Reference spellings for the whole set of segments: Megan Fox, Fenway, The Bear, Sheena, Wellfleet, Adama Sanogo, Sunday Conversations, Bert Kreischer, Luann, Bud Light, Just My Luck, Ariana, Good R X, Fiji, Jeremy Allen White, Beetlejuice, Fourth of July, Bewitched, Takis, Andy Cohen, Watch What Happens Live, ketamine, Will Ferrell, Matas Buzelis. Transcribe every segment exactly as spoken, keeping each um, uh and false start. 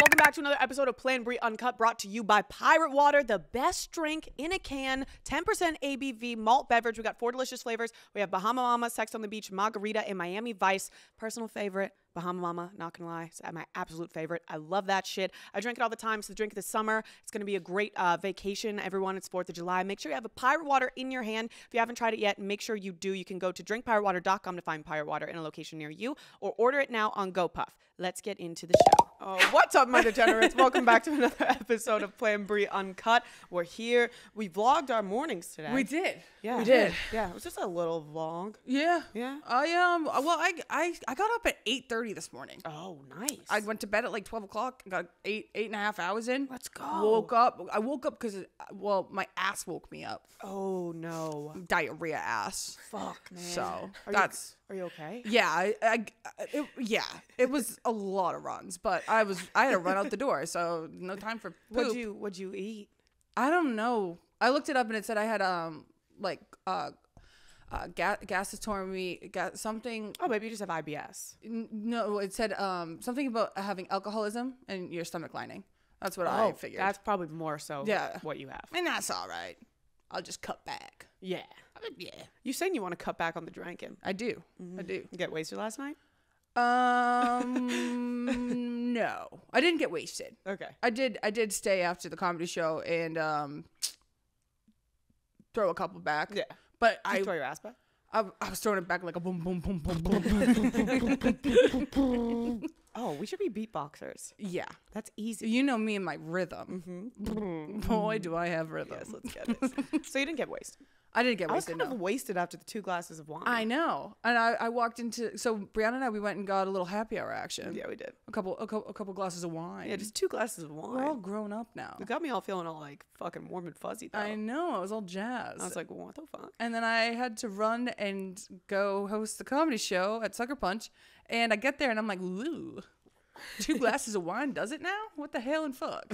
Welcome back to another episode of Plan Bri Uncut, brought to you by Pirate Water, the best drink in a can, ten percent A B V malt beverage. We got four delicious flavors. We have Bahama Mama, Sex on the Beach, Margarita, and Miami Vice. Personal favorite, Bahama Mama, not gonna lie, it's my absolute favorite. I love that shit. I drink it all the time. It's the drink of the summer. It's gonna be a great uh, vacation, everyone. It's Fourth of July. Make sure you have a Pirate Water in your hand. If you haven't tried it yet, make sure you do. You can go to drink pirate water dot com to find Pirate Water in a location near you, or order it now on GoPuff. Let's get into the show. Oh, what's up, my degenerates? Welcome back to another episode of Plan Bri Uncut. We're here. We vlogged our mornings today. We did. Yeah, we did. Yeah, it was just a little vlog. Yeah, yeah. I um, well, I I I got up at eight thirty this morning. Oh, nice. I went to bed at like twelve o'clock. Got eight eight and a half hours in. Let's go. Woke up. I woke up because well, my ass woke me up. Oh no, diarrhea ass. Fuck, man. So are that's. You Are you okay? Yeah, I, I it, yeah, it was a lot of runs, but I was I had to run out the door, so no time for poop. What'd you What'd you eat? I don't know. I looked it up and it said I had um like uh, uh gas gastrostomy, gas something. Oh, maybe you just have I B S. N no, it said um something about having alcoholism and your stomach lining. That's what oh, I figured. That's probably more so. Yeah. What you have, and that's all right. I'll just cut back. Yeah. Yeah. You saying you want to cut back on the drinking. I do. Mm-hmm. I do. You get wasted last night? Um, no. I didn't get wasted. Okay. I did I did stay after the comedy show and um throw a couple back. Yeah. But did I you throw your ass back? I, I was throwing it back like a boom boom boom boom boom boom boom boom boom. Oh, we should be beatboxers. Yeah. That's easy. You know me and my rhythm. Mm-hmm. Boy, do I have rhythm. Yes, let's get it. So you didn't get wasted. I didn't get wasted. I was kind no. of wasted after the two glasses of wine. I know, and I, I walked into so Brianna and I we went and got a little happy hour action. Yeah, we did a couple a, co a couple glasses of wine. Yeah, just two glasses of wine. We're all grown up now. It got me all feeling all like fucking warm and fuzzy. Though. I know, I was all jazzed. I was like, what the fuck? And then I had to run and go host the comedy show at Sucker Punch, and I get there and I'm like, ooh. Two glasses of wine does it now? What the hell and fuck?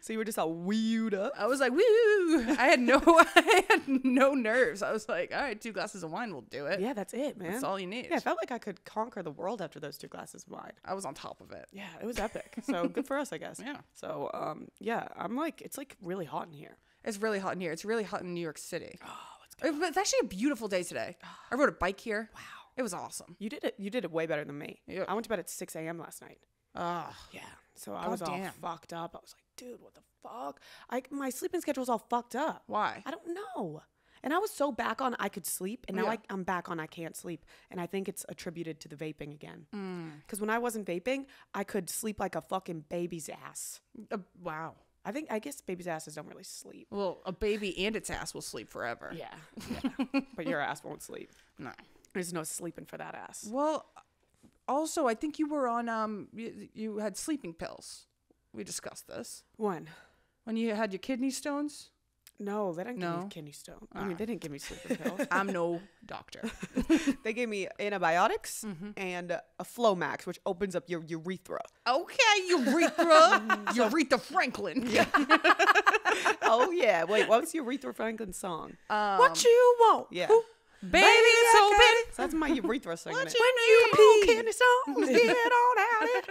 So you were just all wheeled up? I was like, woo! I had no I had no nerves. I was like, all right, two glasses of wine will do it. Yeah, that's it, man. That's all you need. Yeah, I felt like I could conquer the world after those two glasses of wine. I was on top of it. Yeah, it was epic. So good for us, I guess. Yeah. So um yeah, I'm like it's like really hot in here. It's really hot in here. It's really hot in New York City. Oh, it's good. It's actually a beautiful day today. I rode a bike here. Wow. It was awesome. You did it. You did it way better than me. Yep. I went to bed at six A M last night. Oh yeah. So I God was all damn. fucked up. I was like, dude, what the fuck? I my sleeping schedule's all fucked up. Why? I don't know. And I was so back on I could sleep, and now yeah. I, I'm back on I can't sleep. And I think it's attributed to the vaping again. Because mm. when I wasn't vaping, I could sleep like a fucking baby's ass. Uh, wow. I think I guess baby's asses don't really sleep. Well, a baby and its ass will sleep forever. Yeah. yeah. But your ass won't sleep. No. Nah. There's no sleeping for that ass. Well, also, I think you were on, um, you, you had sleeping pills. We discussed this. When? When you had your kidney stones? No, they didn't no. give me kidney stones. Uh. I mean, they didn't give me sleeping pills. I'm no doctor. They gave me antibiotics mm-hmm. and a Flomax, which opens up your urethra. Okay, urethra. Urethra Franklin. Yeah. Oh, yeah. Wait, what was Urethra Franklin's song? Um, what you want? Yeah. Who Baby, Baby it's open. So that's my urethra segment. What you when you candy stones, get on out it.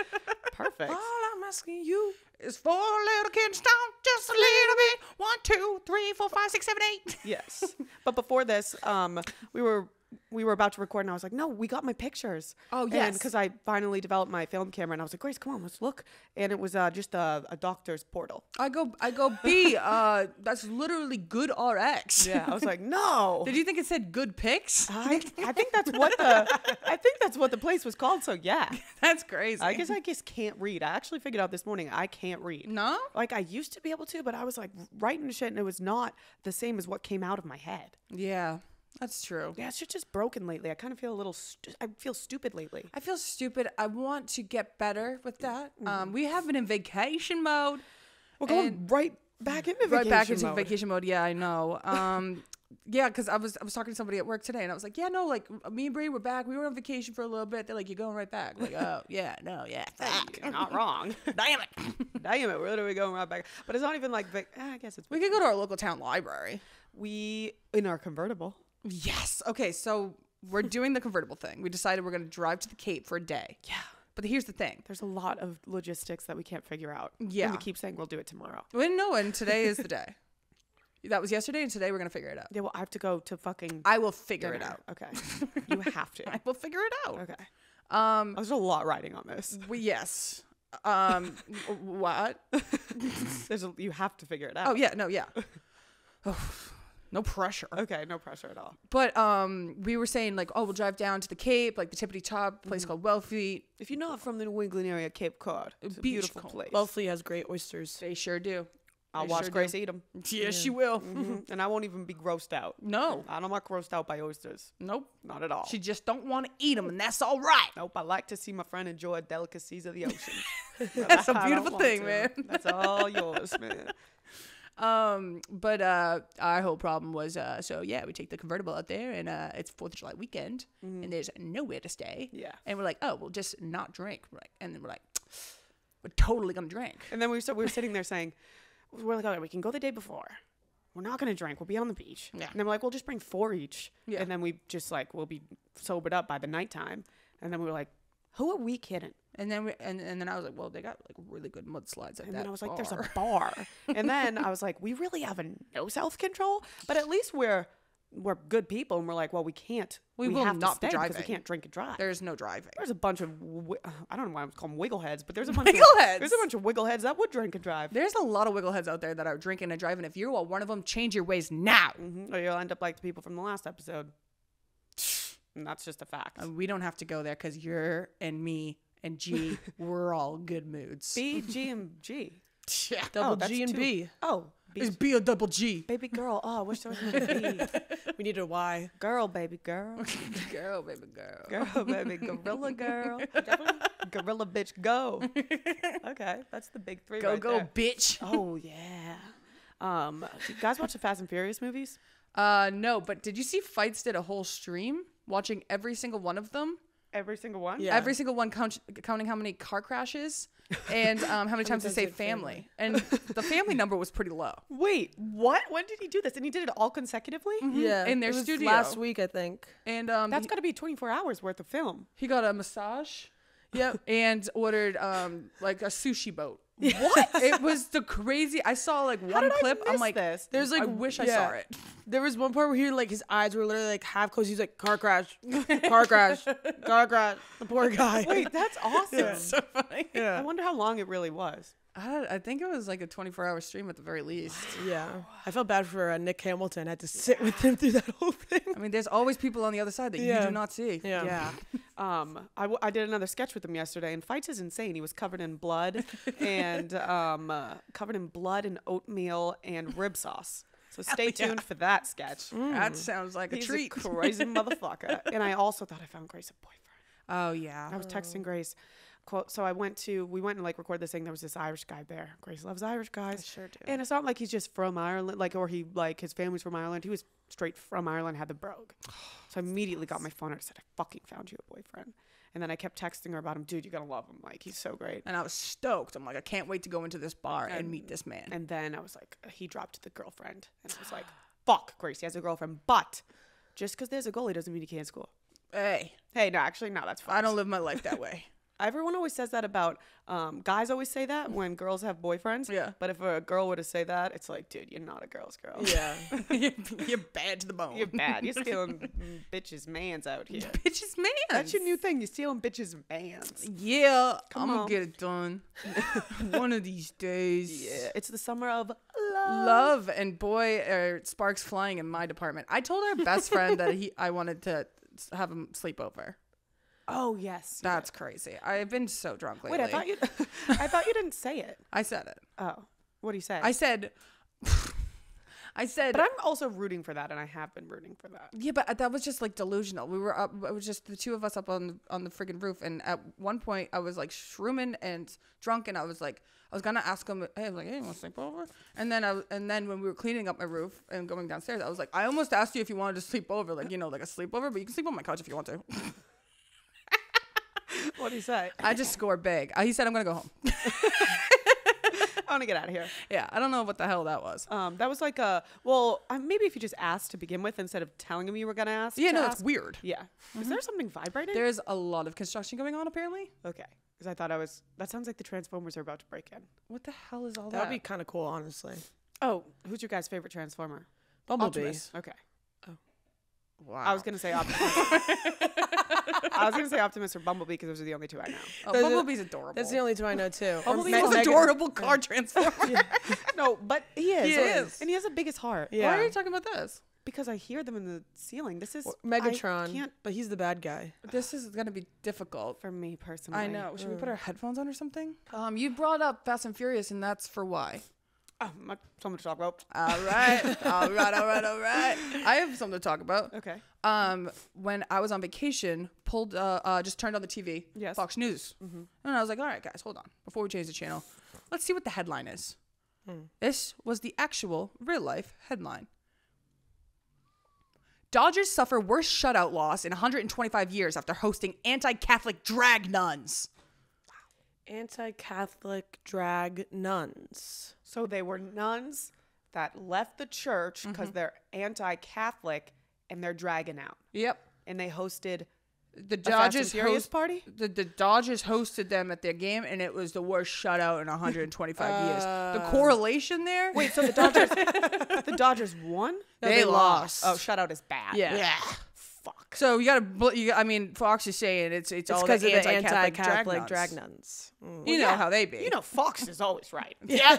Perfect. All I'm asking you is for a little candy stone, just a little bit. One, two, three, four, five, six, seven, eight. Yes. But before this, um, we were we were about to record, and I was like, no, we got my pictures. Oh yes. Because I finally developed my film camera, and I was like, Grace, come on, let's look. And it was uh, just a, a doctor's portal. I go, I go, B. Uh, that's literally Good R X. Yeah. I was like, no. Did you think it said Good Pics? I, I think that's what the, I think that's what the place was called. So yeah, that's crazy. I guess I just can't read. I actually figured out this morning I can't read. No. Like I used to be able to, but I was like writing shit, and it was not the same as what came out of my head. Yeah. That's true. Yeah, it's just broken lately. I kind of feel a little, st I feel stupid lately. I feel stupid. I want to get better with that. Mm-hmm. um, we have been in vacation mode. We're going right back into right vacation back into mode. vacation mode. Yeah, I know. Um, yeah, because I was I was talking to somebody at work today, and I was like, yeah, no, like me and Bri were back. We were on vacation for a little bit. They're like, you're going right back. I'm like, oh yeah, no, yeah, back. You're not wrong. Damn it, damn it. Where are we going right back? But it's not even like, like I guess it's. We could go to our local town library. We in our convertible. Yes. Okay. So We're doing the convertible thing. We decided we're going to drive to the Cape for a day. Yeah. But here's the thing. There's a lot of logistics that we can't figure out. Yeah. And we keep saying we'll do it tomorrow. We know, and today is the day. That was yesterday, and today we're going to figure it out. Yeah, well, I have to go to fucking I will figure dinner. it out. Okay. You have to. I will figure it out. Okay. Um, There's a lot riding on this. We, yes. Um, what? There's a, you have to figure it out. Oh, yeah. No, yeah. Oh, no pressure. Okay, no pressure at all. But um, we were saying, like, oh, we'll drive down to the Cape, like the tippity top place mm-hmm. called Wellfleet. If you're not from the New England area, Cape Cod. It's a beautiful place. Wellfleet has great oysters. They sure do. I'll they watch sure Grace do. eat them. Yes, yeah, yeah. she will. Mm-hmm. And I won't even be grossed out. No. I'm not grossed out by oysters. Nope. Not at all. She just don't want to eat them, and that's all right. Nope. I like to see my friend enjoy delicacies of the ocean. That's I, a beautiful thing, to. man. That's all yours, man. Um, but uh, our whole problem was, uh, so yeah, we take the convertible out there, and uh, it's Fourth of July weekend, mm-hmm. and there's nowhere to stay. Yeah. And we're like, oh, we'll just not drink. We're like, and then we're like, we're totally going to drink. And then we were, so we were sitting there saying, we're like, okay, we can go the day before. We're not going to drink. We'll be on the beach. Yeah. And then we're like, we'll just bring four each. Yeah. And then we just like, we'll be sobered up by the nighttime. And then we were like, who are we kidding? And then we, and, and then I was like, well, they got like really good mudslides at and that And then I was bar. like, there's a bar. And then I was like, we really have a no self-control, but at least we're, we're good people. And we're like, well, we can't. We, we will have not to be driving. We can't drink and drive. There's no driving. There's a bunch of, I don't know why I'm calling them wiggleheads, but there's a bunch wiggleheads. of, there's a bunch of wiggleheads that would drink and drive. There's a lot of wiggleheads out there that are drinking and driving. If you're well, one of them, change your ways now. Mm-hmm. Or you'll end up like the people from the last episode. And that's just a fact. Uh, we don't have to go there because you're and me and G, we're all good moods. B, G, and G. Yeah. Double oh, G and two. B. Oh. It's B or double G. Baby girl. Oh, I wish there was a B. We need a Y. Girl, baby girl. Girl, baby girl. Girl, baby gorilla girl. Definitely. Gorilla bitch, go. Okay, that's the big three. Go, right go, there. bitch. Oh, yeah. Um, do you guys watch the Fast and Furious movies? Uh, no, but did you see Fights did a whole stream watching every single one of them? Every single one? Yeah. Every single one, count, counting how many car crashes and um, how many times they say family. family. And the family number was pretty low. Wait, what? When did he do this? And he did it all consecutively? Mm-hmm. Yeah. In their studio. Last week, I think. And um, that's got to be twenty-four hours worth of film. He got a massage. Yep. And ordered um, like a sushi boat. What? It was the crazy. I saw like one How did clip. I miss I'm like, this? There's like, I wish yeah. I saw it. There was one part where he like his eyes were literally like half closed. He's like, car crash, car crash, car crash. The poor guy. Wait, that's awesome. Yeah. It's so funny. Yeah. I wonder how long it really was. I don't, I think it was like a twenty-four hour stream at the very least. Wow. Yeah. I felt bad for uh, Nick Hamilton. I had to sit with him through that whole thing. I mean, there's always people on the other side that yeah. you do not see. Yeah. yeah. Um, I, w I did another sketch with him yesterday, and Fights is insane. He was covered in blood and um, uh, covered in blood and oatmeal and rib sauce. So stay Hell tuned yeah. for that sketch. Mm. That sounds like He's a treat. A crazy motherfucker. And I also thought I found Grace a boyfriend. Oh, yeah. I was texting Grace. Quote, so I went to, we went and like record this thing. There was this Irish guy there. Grace loves Irish guys. I sure do. And it's not like he's just from Ireland, like, or he, like, his family's from Ireland. He was straight from Ireland, had the brogue. So I immediately got my phone and I said, I fucking found you a boyfriend. And then I kept texting her about him. Dude, you gotta love him. Like, he's so great. And I was stoked. I'm like, I can't wait to go into this bar and, and meet this man. And then I was like, he dropped the girlfriend. And I was like, fuck, Grace, he has a girlfriend. But just because there's a goalie doesn't mean he can't score. Hey. Hey, no, actually, no, that's fine. I don't live my life that way. Everyone always says that about um, guys always say that when girls have boyfriends. Yeah. But if a girl were to say that, it's like, dude, you're not a girl's girl. Yeah. you're, you're bad to the bone. You're bad. You're stealing bitches' mans out here. Bitches' mans. That's your new thing. You're stealing bitches' mans. Yeah. Come I'm going to get it done. One of these days. Yeah. It's the summer of love. Love. And boy, are sparks flying in my department. I told our best friend that he, I wanted to have him sleep over. Oh yes, that's yeah. crazy. I've been so drunk lately. Wait, I thought you, I thought you didn't say it. I said it. Oh, what do you say? I said, I said. But I'm also rooting for that, and I have been rooting for that. Yeah, but that was just like delusional. We were up. It was just the two of us up on the, on the friggin' roof, and at one point I was like shrooming and drunk, and I was like, I was gonna ask him, hey, I was like, hey, you want to sleep over? And then I, and then when we were cleaning up my roof and going downstairs, I was like, I almost asked you if you wanted to sleep over, like you know, like a sleepover, but you can sleep on my couch if you want to. What did he say? I just scored big. He said, I'm going to go home. want to get out of here. Yeah, I don't know what the hell that was. Um, that was like a, well, uh, maybe if you just asked to begin with instead of telling him you were going to ask. Yeah, to no, ask. It's weird. Yeah. Mm-hmm. Is there something vibrating? There's a lot of construction going on, apparently. Okay. Because I thought I was, that sounds like the Transformers are about to break in. What the hell is all That'd that? That would be kind of cool, honestly. Oh, who's your guy's favorite Transformer? Bumblebee. Optimus. Okay. Oh. Wow. I was going to say Optimus. I was going to say Optimus or Bumblebee because those are the only two I know. Oh, Bumblebee's adorable. That's the only two I know, too. Bumblebee's an adorable car transformer. Yeah. No, but he is. He is. And he has the biggest heart. Yeah. Why are you talking about this? Because I hear them in the ceiling. This is... Megatron. I can't, but he's the bad guy. This is going to be difficult. For me, personally. I know. Should mm. we put our headphones on or something? Um, You brought up Fast and Furious, and that's for why. Oh, my, something to talk about. All right. all right, all right, all right. I have something to talk about. Okay. Um, when I was on vacation, pulled, uh, uh just turned on the T V. Yes. Fox News. Mm-hmm. And I was like, all right, guys, hold on. Before we change the channel, let's see what the headline is. Mm. This was the actual real-life headline. Dodgers suffer worst shutout loss in one hundred twenty-five years after hosting anti-Catholic drag nuns. Anti-Catholic drag nuns. So they were nuns that left the church because mm-hmm. they're anti-Catholic and they're dragging out. Yep. And they hosted the Dodgers host party. The, the Dodgers hosted them at their game, and it was the worst shutout in one hundred twenty-five uh, years. The correlation there. Wait, so the Dodgers, the Dodgers won? No, they, they lost. lost. Oh, shutout is bad. Yeah. Yeah. Fuck. So you gotta, you, I mean, Fox is saying it's it's, it's all because of the anti-Catholic, anti-Catholic drag nuns. Drag nuns. Mm. You well, know yeah. how they be. You know, Fox is always right. Yeah.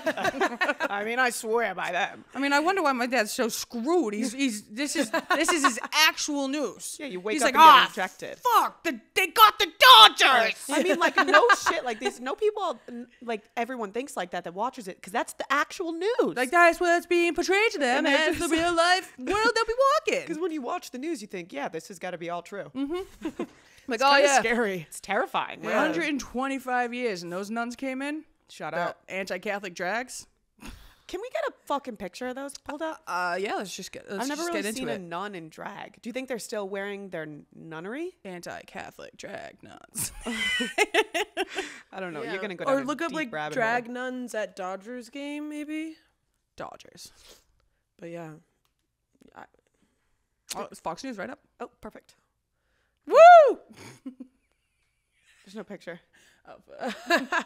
I mean, I swear by them. I mean, I wonder why my dad's so screwed. He's he's this is this is his actual news. Yeah, you wake he's up like, and oh, get rejected. Fuck, the, they got the Dodgers. I mean, like no shit, like these no people, like everyone thinks like that that watches it because that's the actual news. Like that's what's being portrayed to them, and it's the real life world they'll be walking. Because when you watch the news, you think, yeah. This has got to be all true. Mm-hmm. Like, it's oh yeah, scary. It's terrifying. Yeah. one hundred twenty-five years, and those nuns came in. Shut up, anti-Catholic drags. Can we get a fucking picture of those pulled up? Uh, yeah, let's just get. Let's I've never just really get into seen it. a nun in drag. Do you think they're still wearing their nunnery? Anti-Catholic drag nuns. I don't know. Yeah. You're gonna go down or look up like drag hole. nuns at Dodgers game, maybe. Dodgers. But yeah. I Oh, it was Fox News right up. Oh, perfect. Woo! There's no picture. Oh, uh,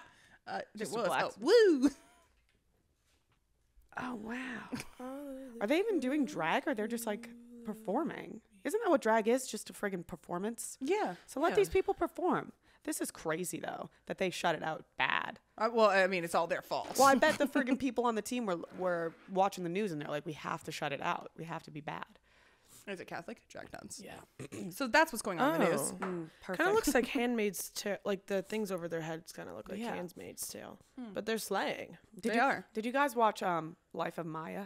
uh, just was. Oh, woo! Oh, wow. Are they even doing drag or they're just like performing? Isn't that what drag is? Just a friggin' performance? Yeah. So let yeah. these people perform. This is crazy, though, that they shut it out bad. Uh, well, I mean, it's all their fault. Well, I bet the friggin' people on the team were, were watching the news and they're like, we have to shut it out. We have to be bad. Is it Catholic? Drag nuns. Yeah. So that's what's going on oh. in the news. Mm, kind of looks like Handmaid's Tale. Like the things over their heads kind of look like yeah. Handmaid's Tale. Hmm. But they're slaying. Did they you, are. Did you guys watch um, Life of Maya?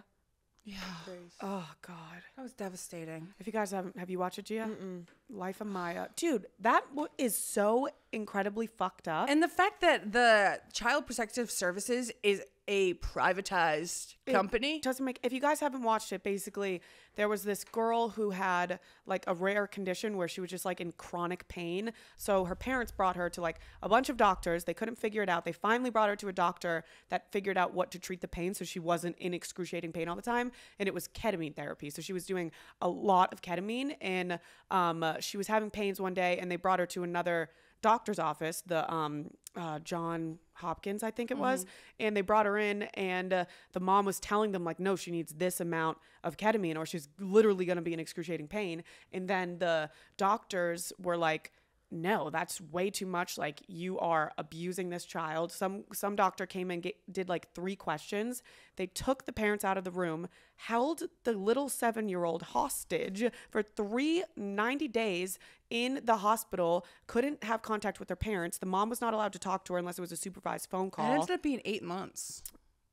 Yeah. Grace. Oh, God. That was devastating. If you guys haven't, have you watched it, Gia? Mm-mm. Life of Maya. Dude, that w is so incredibly fucked up. And the fact that the Child Protective Services is a privatized it company. Doesn't make, if you guys haven't watched it, basically there was this girl who had like a rare condition where she was just like in chronic pain. So her parents brought her to like a bunch of doctors. They couldn't figure it out. They finally brought her to a doctor that figured out what to treat the pain. So she wasn't in excruciating pain all the time. And it was ketamine therapy. So she was doing a lot of ketamine and um, uh, she was having pains one day and they brought her to another doctor's office, the um, uh, John Hopkins, I think it mm-hmm. was, and they brought her in and uh, the mom was telling them like, no, she needs this amount of ketamine or she's literally going to be in excruciating pain. And then the doctors were like, no, that's way too much. Like you are abusing this child. Some some doctor came and get, did like three questions. They took the parents out of the room, held the little seven-year-old hostage for three ninety days in the hospital, couldn't have contact with her parents. The mom was not allowed to talk to her unless it was a supervised phone call. It ended up being eight months.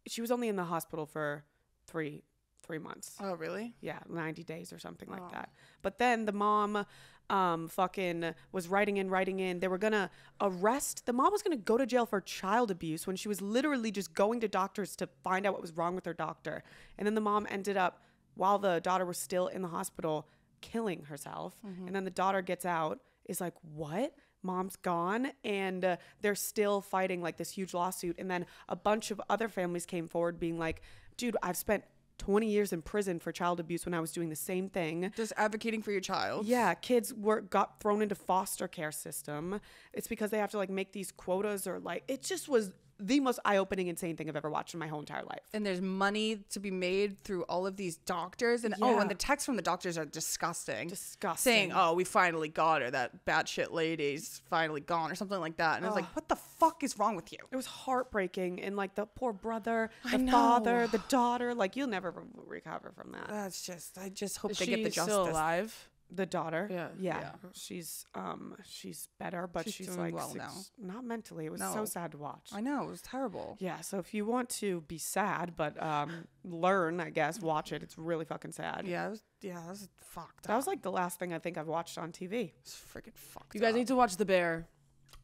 She was only in the hospital for three three months. Oh, really? Yeah, ninety days or something like oh. that. But then the mom... Um, fucking was writing in, writing in. They were going to arrest. The mom was going to go to jail for child abuse when she was literally just going to doctors to find out what was wrong with her doctor. And then the mom ended up, while the daughter was still in the hospital, killing herself. Mm-hmm. And then the daughter gets out, is like, what? mom's gone, and uh, they're still fighting like this huge lawsuit. And then a bunch of other families came forward being like, dude, I've spent twenty years in prison for child abuse when I was doing the same thing. Just advocating for your child. Yeah. Kids were got thrown into foster care system. It's because they have to like make these quotas, or like, it just was the most eye-opening, insane thing I've ever watched in my whole entire life. And there's money to be made through all of these doctors. And yeah. oh, and the texts from the doctors are disgusting. Disgusting. Saying, oh, we finally got her. That batshit lady's finally gone, or something like that. And oh. I was like, what the fuck is wrong with you? It was heartbreaking. And like the poor brother, the father, the daughter, like you'll never re recover from that. That's just, I just hope is they get the justice. Still alive? The daughter, yeah. yeah, yeah, she's um, she's better, but she's, she's doing like well six, now. Not mentally. It was no. so sad to watch. I know, it was terrible. Yeah, so if you want to be sad, but um, learn, I guess, watch it. It's really fucking sad. Yeah, it was, yeah, that was fucked. That up. was like the last thing I think I've watched on T V. It's freaking fucked. You guys up. need to watch The Bear.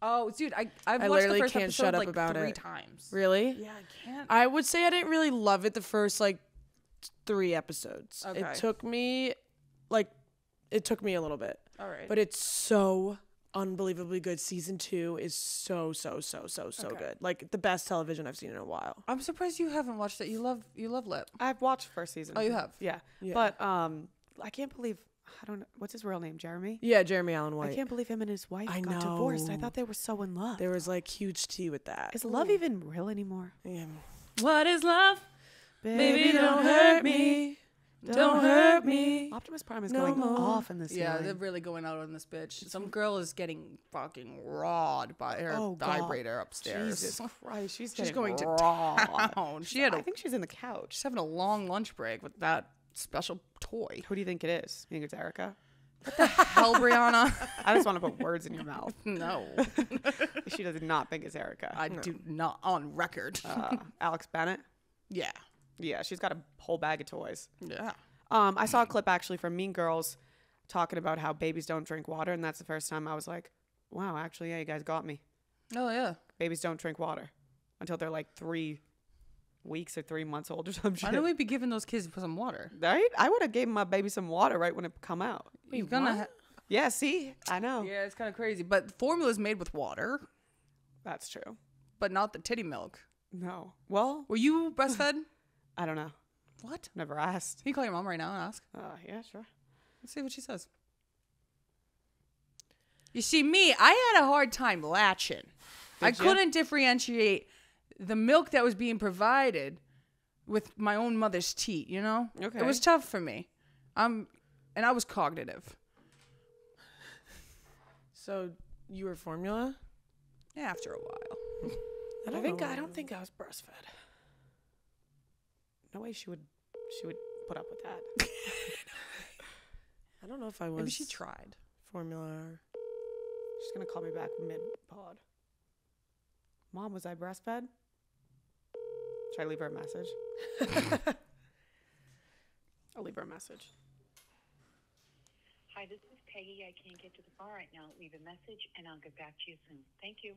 Oh, dude, I I've I watched literally the first can't episode shut up like about three it. times. Really? Yeah, I can't. I would say I didn't really love it the first like three episodes. Okay. It took me like. It took me a little bit. All right. But it's so unbelievably good. Season two is so, so, so, so, so okay. good. Like the best television I've seen in a while. I'm surprised you haven't watched it. You love you love Lip. I've watched first season. Oh, you have? Yeah. yeah. But um I can't believe I don't know what's his real name, Jeremy? Yeah, Jeremy Allen White. I can't believe him and his wife I got know. divorced. I thought they were so in love. There was like huge tea with that. Is love Ooh. even real anymore? Yeah. What is love? Baby, Baby don't hurt me. Don't, Don't hurt me. Optimus Prime is no going more. off in this. Yeah, line. They're really going out on this bitch. Some girl is getting fucking rawed by her oh, vibrator upstairs. Jesus Christ, she's she's going rawed. to town. She had. A, I think she's in the couch. She's having a long lunch break with that special toy. Who do you think it is? You think it's Erica? What the hell, Brianna? I just want to put words in your mouth. No. She does not think it's Erica. I no. do not on record. Uh, Alex Bennett. Yeah. Yeah, she's got a whole bag of toys. Yeah. Um, I saw a clip actually from Mean Girls talking about how babies don't drink water, and that's the first time I was like, wow, actually, yeah, you guys got me. Oh, yeah. Babies don't drink water until they're like three weeks or three months old or something. I know we'd be giving those kids some water. Right? I would have given my baby some water right when it come out. You're gonna yeah, see? I know. Yeah, it's kind of crazy. But the formula's made with water. That's true. But not the titty milk. No. Well. Were you breastfed? I don't know. What? Never asked. Can you call your mom right now and ask? Oh, uh, yeah, sure. Let's see what she says. You see, me, I had a hard time latching. Did I you? couldn't differentiate the milk that was being provided with my own mother's teat, you know? Okay. It was tough for me. Um, and I was cognitive. So you were formula? After a while. I don't I think I don't think I was breastfed. No way she would she would put up with that. I don't know if I was. Maybe she tried. Formula. She's going to call me back mid-pod. Mom, was I breastfed? Should I leave her a message? I'll leave her a message. Hi, this is Peggy. I can't get to the bar right now. Leave a message, and I'll get back to you soon. Thank you.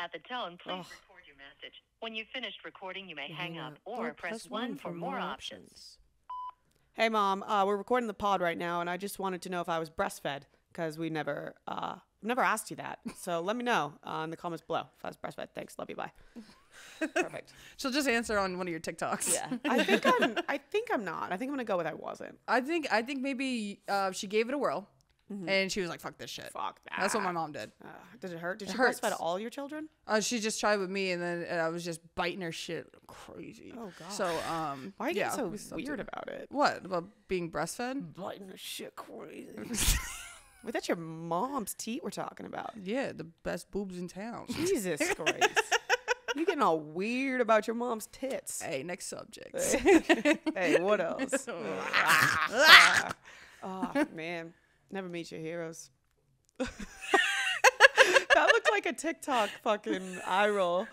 At the tone, please oh. record your message. When you've finished recording, you may yeah. hang up or oh, press, press one, one for more options. options. Hey, Mom, uh, we're recording the pod right now, and I just wanted to know if I was breastfed, because we never uh, never asked you that. So let me know uh, in the comments below if I was breastfed. Thanks. Love you. Bye. Perfect. She'll just answer on one of your TikToks. Yeah. I think I'm, I think I'm not. I think I'm going to go with I wasn't. I think, I think maybe uh, she gave it a whirl. Mm-hmm. And she was like, fuck this shit. Fuck that. That's what my mom did. Uh, did it hurt? Did she breastfed all your children? Uh, she just tried with me, and then and I was just biting her shit crazy. Oh, God. So, um, why are you yeah, so weird about it? What? About being breastfed? Biting her shit crazy. Well, that's your mom's teat we're talking about. Yeah, the best boobs in town. Jesus Christ. You're getting all weird about your mom's tits. Hey, next subject. Hey, hey what else? Oh, man. Never meet your heroes. That looked like a TikTok fucking eye roll.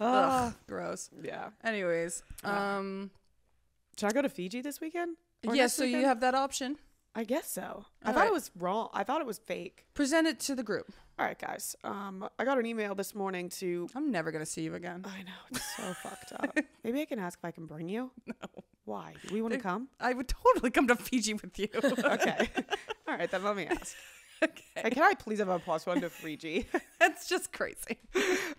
Ugh, gross. Yeah. Anyways, yeah. um, should I go to Fiji this weekend? Yeah. So weekend? you have that option. I guess so. All I thought right. it was wrong. I thought it was fake. Present it to the group. All right, guys. Um, I got an email this morning to. I'm never gonna see you again. I know. It's so fucked up. Maybe I can ask if I can bring you. No. Why? Do we want to come? I would totally come to Fiji with you. Okay. All right, then let me ask. Okay. And can I please have a plus one to Fiji? That's just crazy.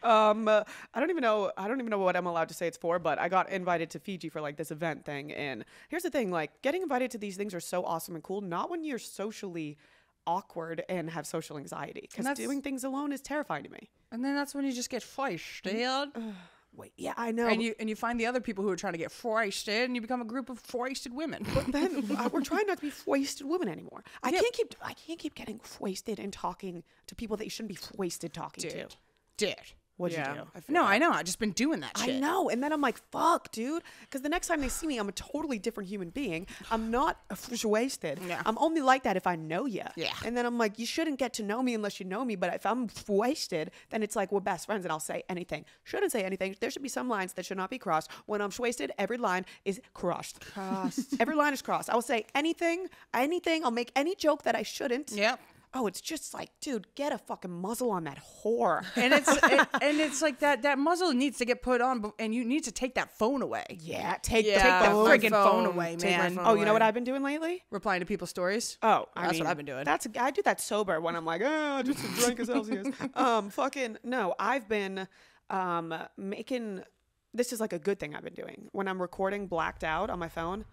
Um, uh, I don't even know. I don't even know what I'm allowed to say it's for, but I got invited to Fiji for like this event thing. And here's the thing, like getting invited to these things are so awesome and cool. Not when you're socially awkward and have social anxiety, because doing things alone is terrifying to me. And then that's when you just get flustered. Wait, yeah, I know. And you and you find the other people who are trying to get foisted, and you become a group of foisted women. But then we're trying not to be foisted women anymore. I yeah. can't keep I can't keep getting foisted and talking to people that you shouldn't be foisted talking dude. to. Dude, what'd yeah. you do? I no, like. I know. I've just been doing that. shit. I know, and then I'm like, fuck, dude, because the next time they see me, I'm a totally different human being. I'm not foisted. Yeah. I'm only like that if I know you. Yeah. And then I'm like, you shouldn't get to know me unless you know me. But if I'm foisted, then it's like we're best friends, and I'll say anything. Shouldn't say anything. There should be some lines that should not be crossed. When I'm foisted, every line is crossed. Crossed. Every line is crossed. I will say anything, anything. I'll make any joke that I shouldn't. Yep. Oh, it's just like, dude, get a fucking muzzle on that whore. And it's it, and it's like that that muzzle needs to get put on, and you need to take that phone away. Yeah, take yeah. take that oh, freaking phone. phone away, man. Phone oh, away. You know what I've been doing lately? Replying to people's stories. Oh, I that's mean, what I've been doing. That's I do that sober when I'm like, oh, just a drink of Celsius. Um, fucking no, I've been um making this is like a good thing I've been doing when I'm recording blacked out on my phone.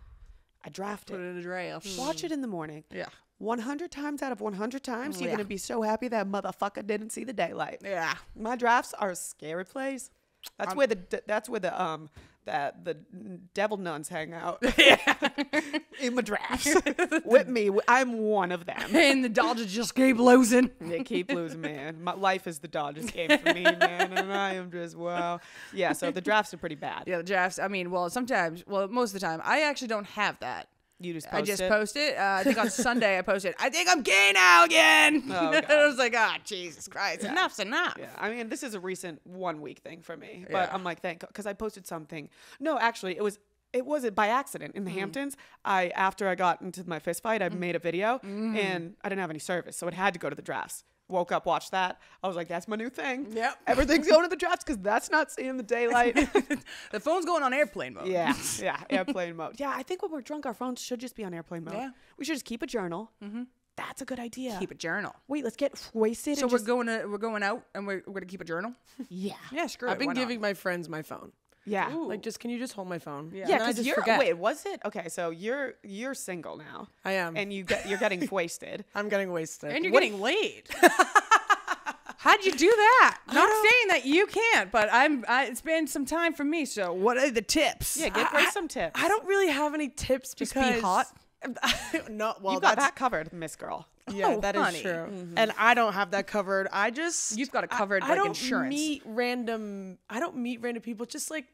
I draft put it. Put it in a draft. Mm. Watch it in the morning. Yeah. one hundred times out of one hundred times, you're yeah. going to be so happy that motherfucker didn't see the daylight. Yeah. My drafts are a scary place. That's I'm, where the that's where the um that the devil nuns hang out. Yeah. In my drafts. With me. I'm one of them. And the Dodgers just keep losing. They keep losing, man. My life is the Dodgers game for me, man. And I am just, wow. Yeah, so the drafts are pretty bad. Yeah, the drafts. I mean, well, sometimes, well, most of the time, I actually don't have that. You just post I just it? post it. Uh, I think on Sunday I posted, I think I'm gay now again. Oh, and I was like, ah, oh, Jesus Christ. Yeah. Enough's enough. Yeah. I mean, this is a recent one week thing for me. But yeah. I'm like, thank God. Because I posted something. No, actually, it was it wasn't by accident. In the mm. Hamptons, I after I got into my fist fight, I mm. made a video. Mm. And I didn't have any service. So it had to go to the drafts. Woke up, watched that. I was like, that's my new thing. Yep. Everything's going to the drafts because that's not seeing the daylight. The phone's going on airplane mode. Yeah. Yeah. Airplane mode. Yeah. I think when we're drunk, our phones should just be on airplane mode. Yeah. We should just keep a journal. Mm-hmm. That's a good idea. Keep a journal. Wait, let's get wasted. So and we're just... going to, we're going out and we're, we're going to keep a journal? Yeah. Yeah, screw I've it. I've been giving not? my friends my phone. Yeah. Ooh. Like, just, can you just hold my phone? Yeah. Yeah, because you're, forget. wait, was it? Okay, so you're, you're single now. I am. And you get, you're getting wasted. I'm getting wasted. And you're what? getting laid. How'd you do that? Not saying that you can't, but I'm, I, it's been some time for me. So what are the tips? Yeah, give us some tips. I don't really have any tips just because. Be hot. No, well, you got that covered, Miss Girl. Yeah, oh, that honey. is true. Mm-hmm. And I don't have that covered. I just you've got it covered. I, like I don't insurance. meet random. I don't meet random people. Just like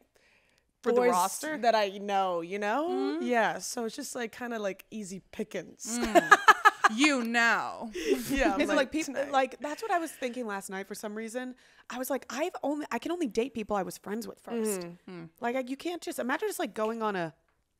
for the roster that I know, you know. Mm-hmm. Yeah, so it's just like kind of like easy pickings. Mm. You know. Yeah, like, like people tonight. Like that's what I was thinking last night for some reason. I was like, I've only I can only date people I was friends with first. Mm-hmm. Like you can't just imagine just like going on a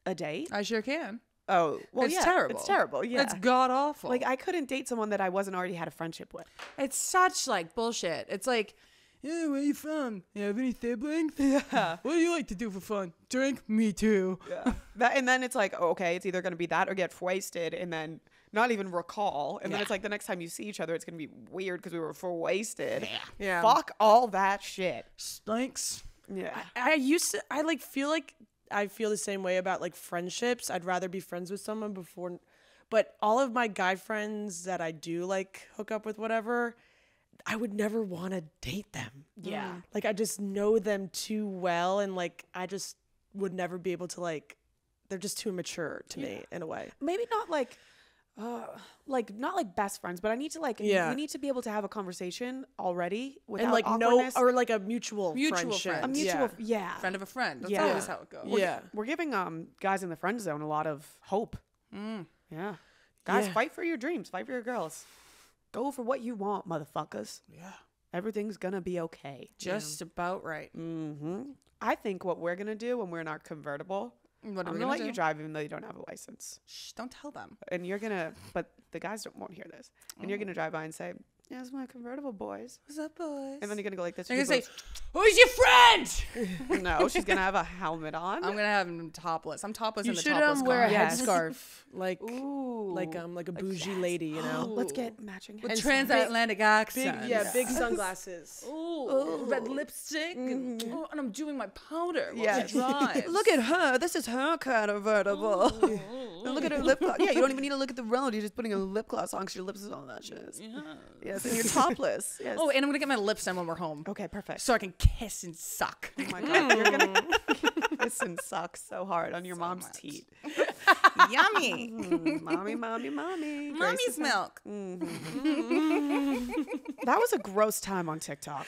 a date. I sure can. Oh, well, it's yeah, terrible. It's terrible. Yeah, it's god awful. Like I couldn't date someone that I wasn't already had a friendship with. It's such like bullshit. It's like, yeah, where you from? You have any siblings? Yeah. What do you like to do for fun? Drink? Me too. Yeah. That and then it's like, oh, okay, it's either gonna be that or get wasted, and then not even recall. And yeah. then it's like the next time you see each other, it's gonna be weird because we were for wasted. Yeah. Yeah. Fuck all that shit. Stinks. Yeah. I, I used to. I like feel like. I feel the same way about like friendships. I'd rather be friends with someone before, but all of my guy friends that I do like hook up with, whatever, I would never want to date them. Yeah. Mm. Like I just know them too well. And like, I just would never be able to like, they're just too immature to yeah. me in a way. Maybe not like, uh, like not like best friends, but I need to like, yeah. we need to be able to have a conversation already without and like awkwardness. No, or like a mutual, mutual friendship. Friend. A mutual, yeah. yeah. Friend of a friend. That's yeah. always how it goes. We're, yeah. We're giving um guys in the friend zone a lot of hope. Mm. Yeah. Guys, yeah. fight for your dreams. Fight for your girls. Go for what you want, motherfuckers. Yeah. Everything's gonna be okay. Just yeah. about right. Mm-hmm. I think what we're gonna do when we're in our convertible What I'm going to let do? you drive even though you don't have a license. Shh, don't tell them. And you're going to, but the guys don't, won't hear this. And mm. you're going to drive by and say, Yeah, it's my convertible boys. What's up, boys? And then you're going to go like this. You're going to say, who's your friend? No, she's going to have a helmet on. I'm going to have him topless. I'm topless you in the topless car. You should um, wear a yes. headscarf. Like, Ooh, like, um, like a bougie like lady, you know? Ooh. Let's get matching headscarves. With transatlantic accents. Big, yeah, yes. big sunglasses. Ooh, Ooh. Red lipstick. Mm. And, oh, and I'm doing my powder while yes. she drives. Look at her. This is her convertible. And look at her lip gloss. Yeah, you don't even need to look at the road. You're just putting a lip gloss on because your lips is all that shit. Yeah. Yeah. Yes, and you're topless. Yes. Oh, and I'm gonna get my lips done when we're home. Okay, perfect. So I can kiss and suck. Oh my god, you're gonna kiss and suck so hard on your so mom's much. teeth. Yummy, mm, mommy, mommy, mommy, mommy's milk. Mm-hmm. That was a gross time on TikTok.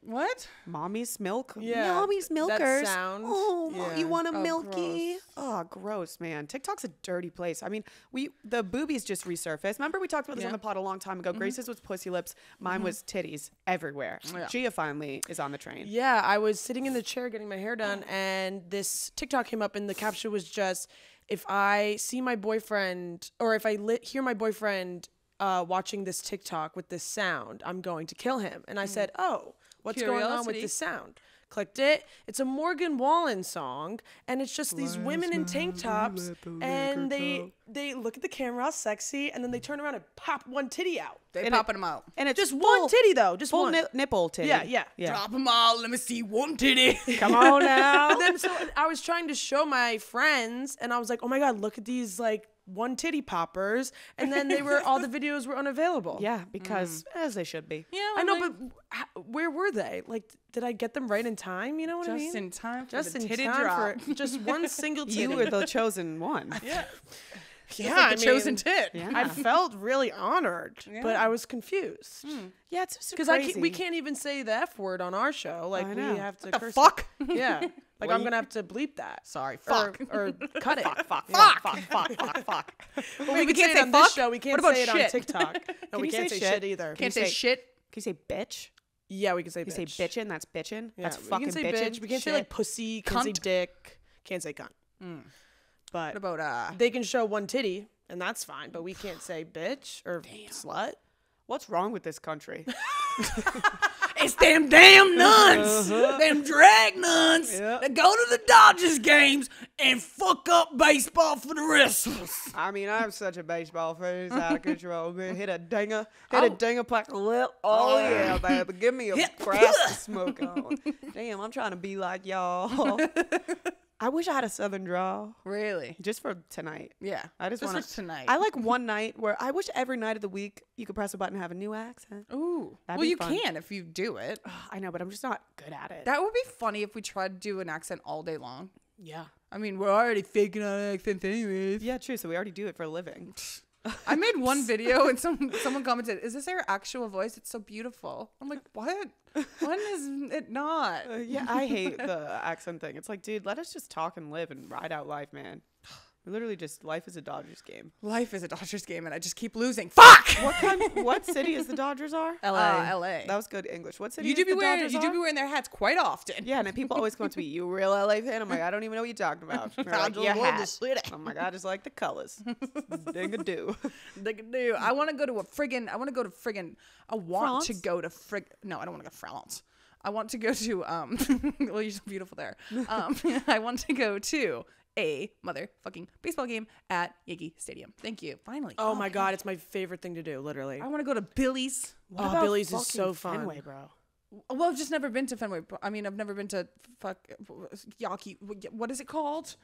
What? Mommy's milk. Yeah, mommy's milkers. That sound. Oh, yeah. You want a oh, milky? Gross. Oh, gross, man. TikTok's a dirty place. I mean, we the boobies just resurfaced. Remember we talked about this yeah. on the pod a long time ago. Mm-hmm. Grace's was pussy lips. Mine mm-hmm. was titties everywhere. Yeah. Gia finally is on the train. Yeah, I was sitting in the chair getting my hair done, and this TikTok came up, and the caption was just, "If I see my boyfriend, or if I li hear my boyfriend uh, watching this TikTok with this sound, I'm going to kill him." And I mm. said, "Oh." What's Curiosity. going on with the sound? Clicked it. It's a Morgan Wallen song, and it's just these Last women in tank tops, and they go. they look at the camera, sexy, and then they turn around and pop one titty out. They and popping it, them out, and it's just full, one titty though, just full one nip, nipple titty. Yeah, yeah, yeah. Drop them all. Let me see one titty. Come on now. But then so I was trying to show my friends, and I was like, "Oh my god, look at these like." one titty poppers," and then they were all the videos were unavailable. Yeah, because mm. as they should be. Yeah, well, I know, like, but how, where were they? Like, did I get them right in time? You know what I mean? Just in time. For just the in titty time drop. For just one single titty. You were the chosen one. Yeah. Yeah, like I mean, chosen tit. Yeah. I felt really honored, yeah. but I was confused. Mm. Yeah, it's just because I can't, we can't even say the F word on our show. Like we have to. What curse the fuck? It. Yeah, like Wait. I'm gonna have to bleep that. Sorry, fuck or, or cut it. Fuck, fuck, yeah. fuck, fuck, fuck, fuck. Well, Wait, we, we can't say, say it on fuck? this show. We can't say it shit? on TikTok. No, we can't say shit, shit either. Can't can say, say shit. Can you say bitch? Yeah, we can say. You bitch. Say bitchin'. That's bitchin'. Yeah, that's fucking bitchin'. We can't say like pussy, cunt, dick. Can't say cunt. But what about uh they can show one titty and that's fine, but we can't say bitch or damn. slut. What's wrong with this country? It's them damn nuns, uh-huh. them drag nuns yep. that go to the Dodgers games and fuck up baseball for the rest of us. I mean, I'm such a baseball fan. It's out of control. Man, hit a dinger, hit oh. a dinger plaque a lip. Oh, yeah, baby. Give me a crack to smoke on. Damn, I'm trying to be like y'all. I wish I had a southern drawl. Really? Just for tonight. Yeah. I just, just want to tonight. I like one night where I wish every night of the week you could press a button and have a new accent. Ooh. That'd well, be you fun. can if you do it. Oh, I know, but I'm just not good at it. That would be funny if we tried to do an accent all day long. Yeah. I mean, we're already faking out accents anyways. Yeah, true. So we already do it for a living. I made one video and some someone commented, "Is this our actual voice? It's so beautiful." I'm like, "What? When is it not?" Uh, yeah, I hate the accent thing. It's like, dude, let us just talk and live and ride out life, man. Literally, just life is a Dodgers game. Life is a Dodgers game, and I just keep losing. Fuck! What kind? What city is the Dodgers are? L A. Uh, L A. That was good English. What city? You do is be the wearing. Dodgers you do are? be wearing their hats quite often. Yeah, and then people always come up to me, "You a real L A fan?" I'm like, "I don't even know what you're talking about." Like, your hat. Oh my god, I just like the colors. Dig a do, dig a do. I want to go to a friggin'. I want to go to friggin'. I want France? to go to frig. No, I don't want to go to France. I want to go to um. Well, you're so beautiful there. Um, I want to go to a motherfucking baseball game at Yankee Stadium. Thank you. Finally. Oh, oh my god, gosh. It's my favorite thing to do. Literally, I want to go to Billy's. What oh, Billy's is so fun, Fenway, bro. Well, I've just never been to Fenway. I mean, I've never been to fuck Yankee. What is it called?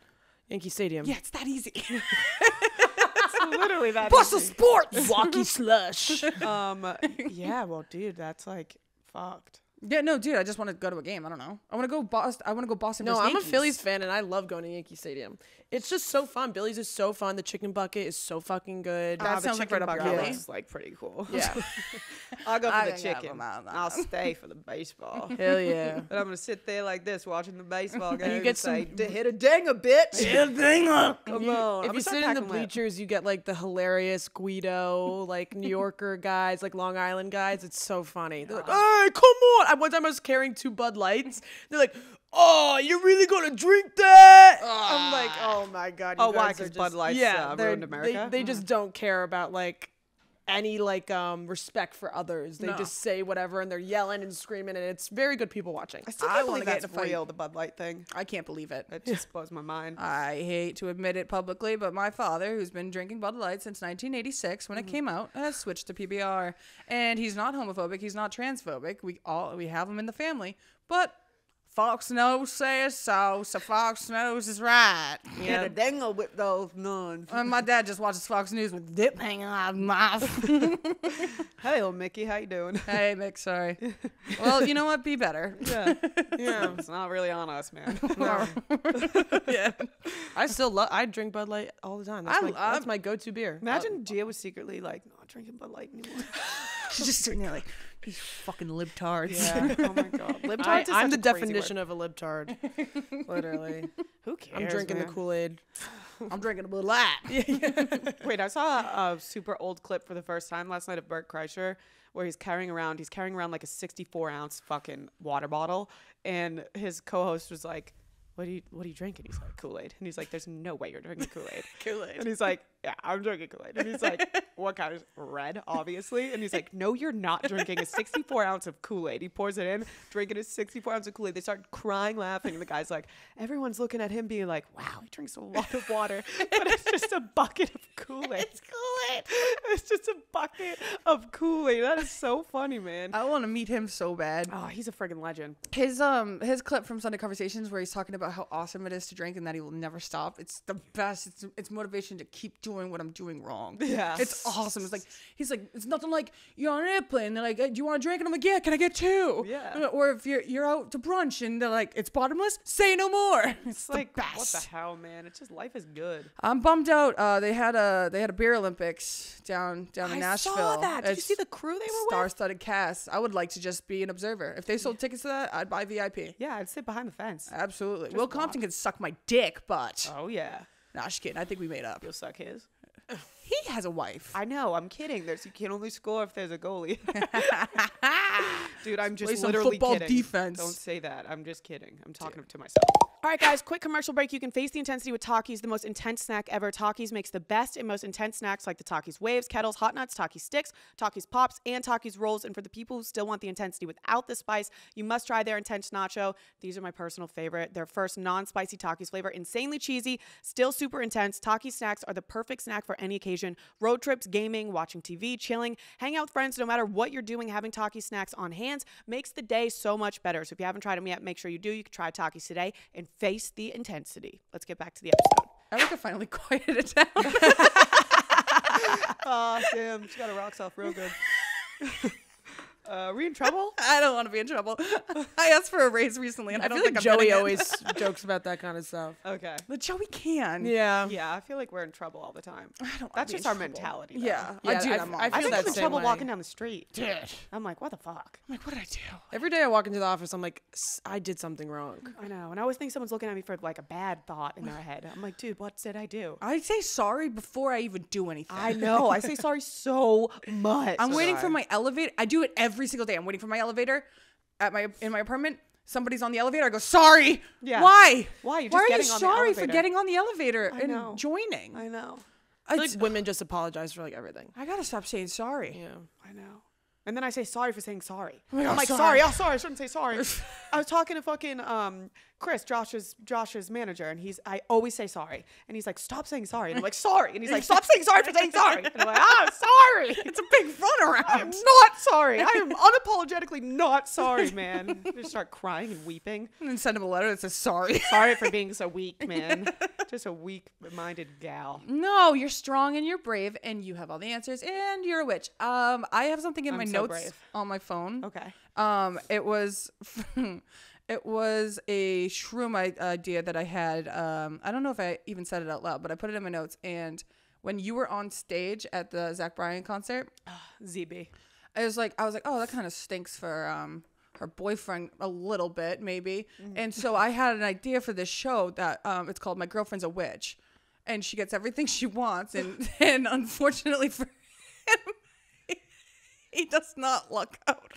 Yankee Stadium. Yeah, it's that easy. It's literally that. Bustle sports. Walkie slush. Um. Yeah. Well, dude, that's like fucked. Yeah, no, dude, I just want to go to a game. I don't know. I want to go Boston. I want to go Boston. No, I'm Yankees. a Phillies fan, and I love going to Yankee Stadium. It's just so fun. Billy's is so fun. The chicken bucket is so fucking good. That uh, sounds like right up your alley. It's like pretty cool. Yeah, I'll go for I the chicken. Out, I'll stay for the baseball. Hell yeah! But I'm gonna sit there like this watching the baseball game. And you get and some say, hit a dinger, bitch. Hit a dinger. Come on. If I'm you sit in the bleachers, up. you get like the hilarious Guido, like New Yorker guys, like Long Island guys. It's so funny. They're like, "Hey, come on." One time I was carrying two Bud Lights. They're like, "Oh, you're really gonna drink that?" Uh, I'm like, "Oh my god!" You oh, guys why? Because Bud Lights, yeah, uh, ruined America. They, they mm. just don't care about like any like um respect for others. They no. just say whatever and they're yelling and screaming, and it's very good people watching. I still can't I believe that's get real, the Bud Light thing. I can't believe it. It just blows my mind. I hate to admit it publicly, but my father, who's been drinking Bud Light since nineteen eighty-six when mm-hmm. it came out, has switched to P B R. And he's not homophobic, he's not transphobic. We all we have him in the family, but Fox News says so, so Fox News is right. Yeah, the dangle with those nuns. And my dad just watches Fox News with dip hanging out of his mouth. Hey, old Mickey, how you doing? Hey, Mick, sorry. Well, you know what? Be better. Yeah, yeah. It's not really on us, man. No. Yeah, I still love. I drink Bud Light all the time. That's I my, love that's my go-to beer. Imagine uh, Gia was secretly like, not drinking Bud Light anymore. She's just sitting there like, these fucking libtards. Yeah. Oh my god. Libtards. I, I'm the definition word. of a libtard. Literally. Who cares? I'm drinking man. the Kool-Aid. I'm drinking a Bud Light. Yeah, yeah. Wait, I saw a, a super old clip for the first time last night of Bert Kreischer, where he's carrying around he's carrying around like a sixty-four ounce fucking water bottle, and his co-host was like, What do you what do you drink? And he's like, Kool-Aid. And he's like, there's no way you're drinking Kool-Aid. Kool-Aid. And he's like, yeah, I'm drinking Kool-Aid. And he's like, what kind of red, obviously? And he's like, no, you're not drinking a sixty-four ounce of Kool-Aid. He pours it in, drinking a sixty-four ounce of Kool-Aid. They start crying, laughing. And the guy's like, everyone's looking at him being like, wow, he drinks a lot of water. But it's just a bucket of Kool-Aid. It's Kool-Aid. It's just a bucket of Kool-Aid. That is so funny, man. I want to meet him so bad. Oh, he's a friggin' legend. His um his clip from Sunday Conversations where he's talking about how awesome it is to drink and that he will never stop. It's the best. It's it's motivation to keep doing what I'm doing wrong. Yeah, it's awesome. It's like he's like, it's nothing like you're on an airplane and they're like, hey, do you want a drink? And I'm like, yeah, can I get two? Yeah. Or if you're you're out to brunch and they're like, it's bottomless, say no more. It's, it's like the best. What the hell, man? It's just, life is good. I'm bummed out. Uh, they had a they had a beer Olympics down down in I Nashville. I saw that. Did it's you see the crew they were star-studded with? Star-studded cast. I would like to just be an observer. If they sold tickets to that, I'd buy V I P. Yeah, I'd sit behind the fence. Absolutely. Just Will block. Compton can suck my dick, but oh yeah, nah, just kidding. I think we made up. You'll suck his. He has a wife. I know. I'm kidding. There's you can only score if there's a goalie. Dude, I'm just Play literally some football kidding. Defense. Don't say that. I'm just kidding. I'm talking Dude. to myself. All right, guys, quick commercial break. You can face the intensity with Takis, the most intense snack ever. Takis makes the best and most intense snacks like the Takis Waves, Kettles, Hot Nuts, Takis Sticks, Takis Pops, and Takis Rolls. And for the people who still want the intensity without the spice, you must try their Intense Nacho. These are my personal favorite. Their first non-spicy Takis flavor, insanely cheesy, still super intense. Takis snacks are the perfect snack for any occasion. Road trips, gaming, watching T V, chilling, hang out with friends. No matter what you're doing, having Takis snacks on hand makes the day so much better. So if you haven't tried them yet, make sure you do. You can try Takis today and face the intensity. Let's get back to the episode. Erica finally quieted it down. Oh, damn. She got her rocks off real good. Uh, are we in trouble? I don't want to be in trouble. I asked for a raise recently, and I, I don't feel think like I'm Joey always jokes about that kind of stuff. Okay. But Joey can. Yeah. Yeah, I feel like we're in trouble all the time. I don't That's just our trouble. mentality. Though. Yeah. yeah. I do. I, I'm I, feel I think that I'm in trouble way. walking down the street. Dude. I'm like, what the fuck? I'm like, what did I do? Every day I walk into the office, I'm like, I did something wrong. I know. And I always think someone's looking at me for like a bad thought in their head. I'm like, dude, what did I do? I say sorry before I even do anything. I know. I say sorry so much. I'm so waiting sorry. for my elevator. I do it every Every single day. I'm waiting for my elevator at my in my apartment. Somebody's on the elevator. I go, sorry. Yeah. Why? Why? You're just Why are you sorry for getting on the elevator I and know. joining? I know. I like women just apologize for like everything. I gotta stop saying sorry. Yeah. I know. And then I say sorry for saying sorry. Oh God, I'm like, sorry. sorry. Oh, sorry. I shouldn't say sorry. I was talking to fucking um, Chris, Josh's Josh's manager, and he's, I always say sorry. And he's like, stop saying sorry. And I'm like, sorry. And he's like, stop saying sorry for saying sorry. And I'm like, oh, sorry. It's a big runaround. I'm not sorry. I am unapologetically not sorry, man. I just start crying and weeping. And then send him a letter that says sorry. Sorry for being so weak, man. Just a weak-minded gal. No, you're strong and you're brave and you have all the answers and you're a witch. Um, I have something in I'm my so notes brave. on my phone. Okay. Um, it was, it was a shroom idea that I had. Um, I don't know if I even said it out loud, but I put it in my notes. And when you were on stage at the Zach Bryan concert, oh, Z B, I was like, I was like, oh, that kind of stinks for um. her boyfriend a little bit, maybe. Mm. And so I had an idea for this show that um, it's called My Girlfriend's a Witch. And she gets everything she wants. And, and unfortunately for him, he, he does not luck out.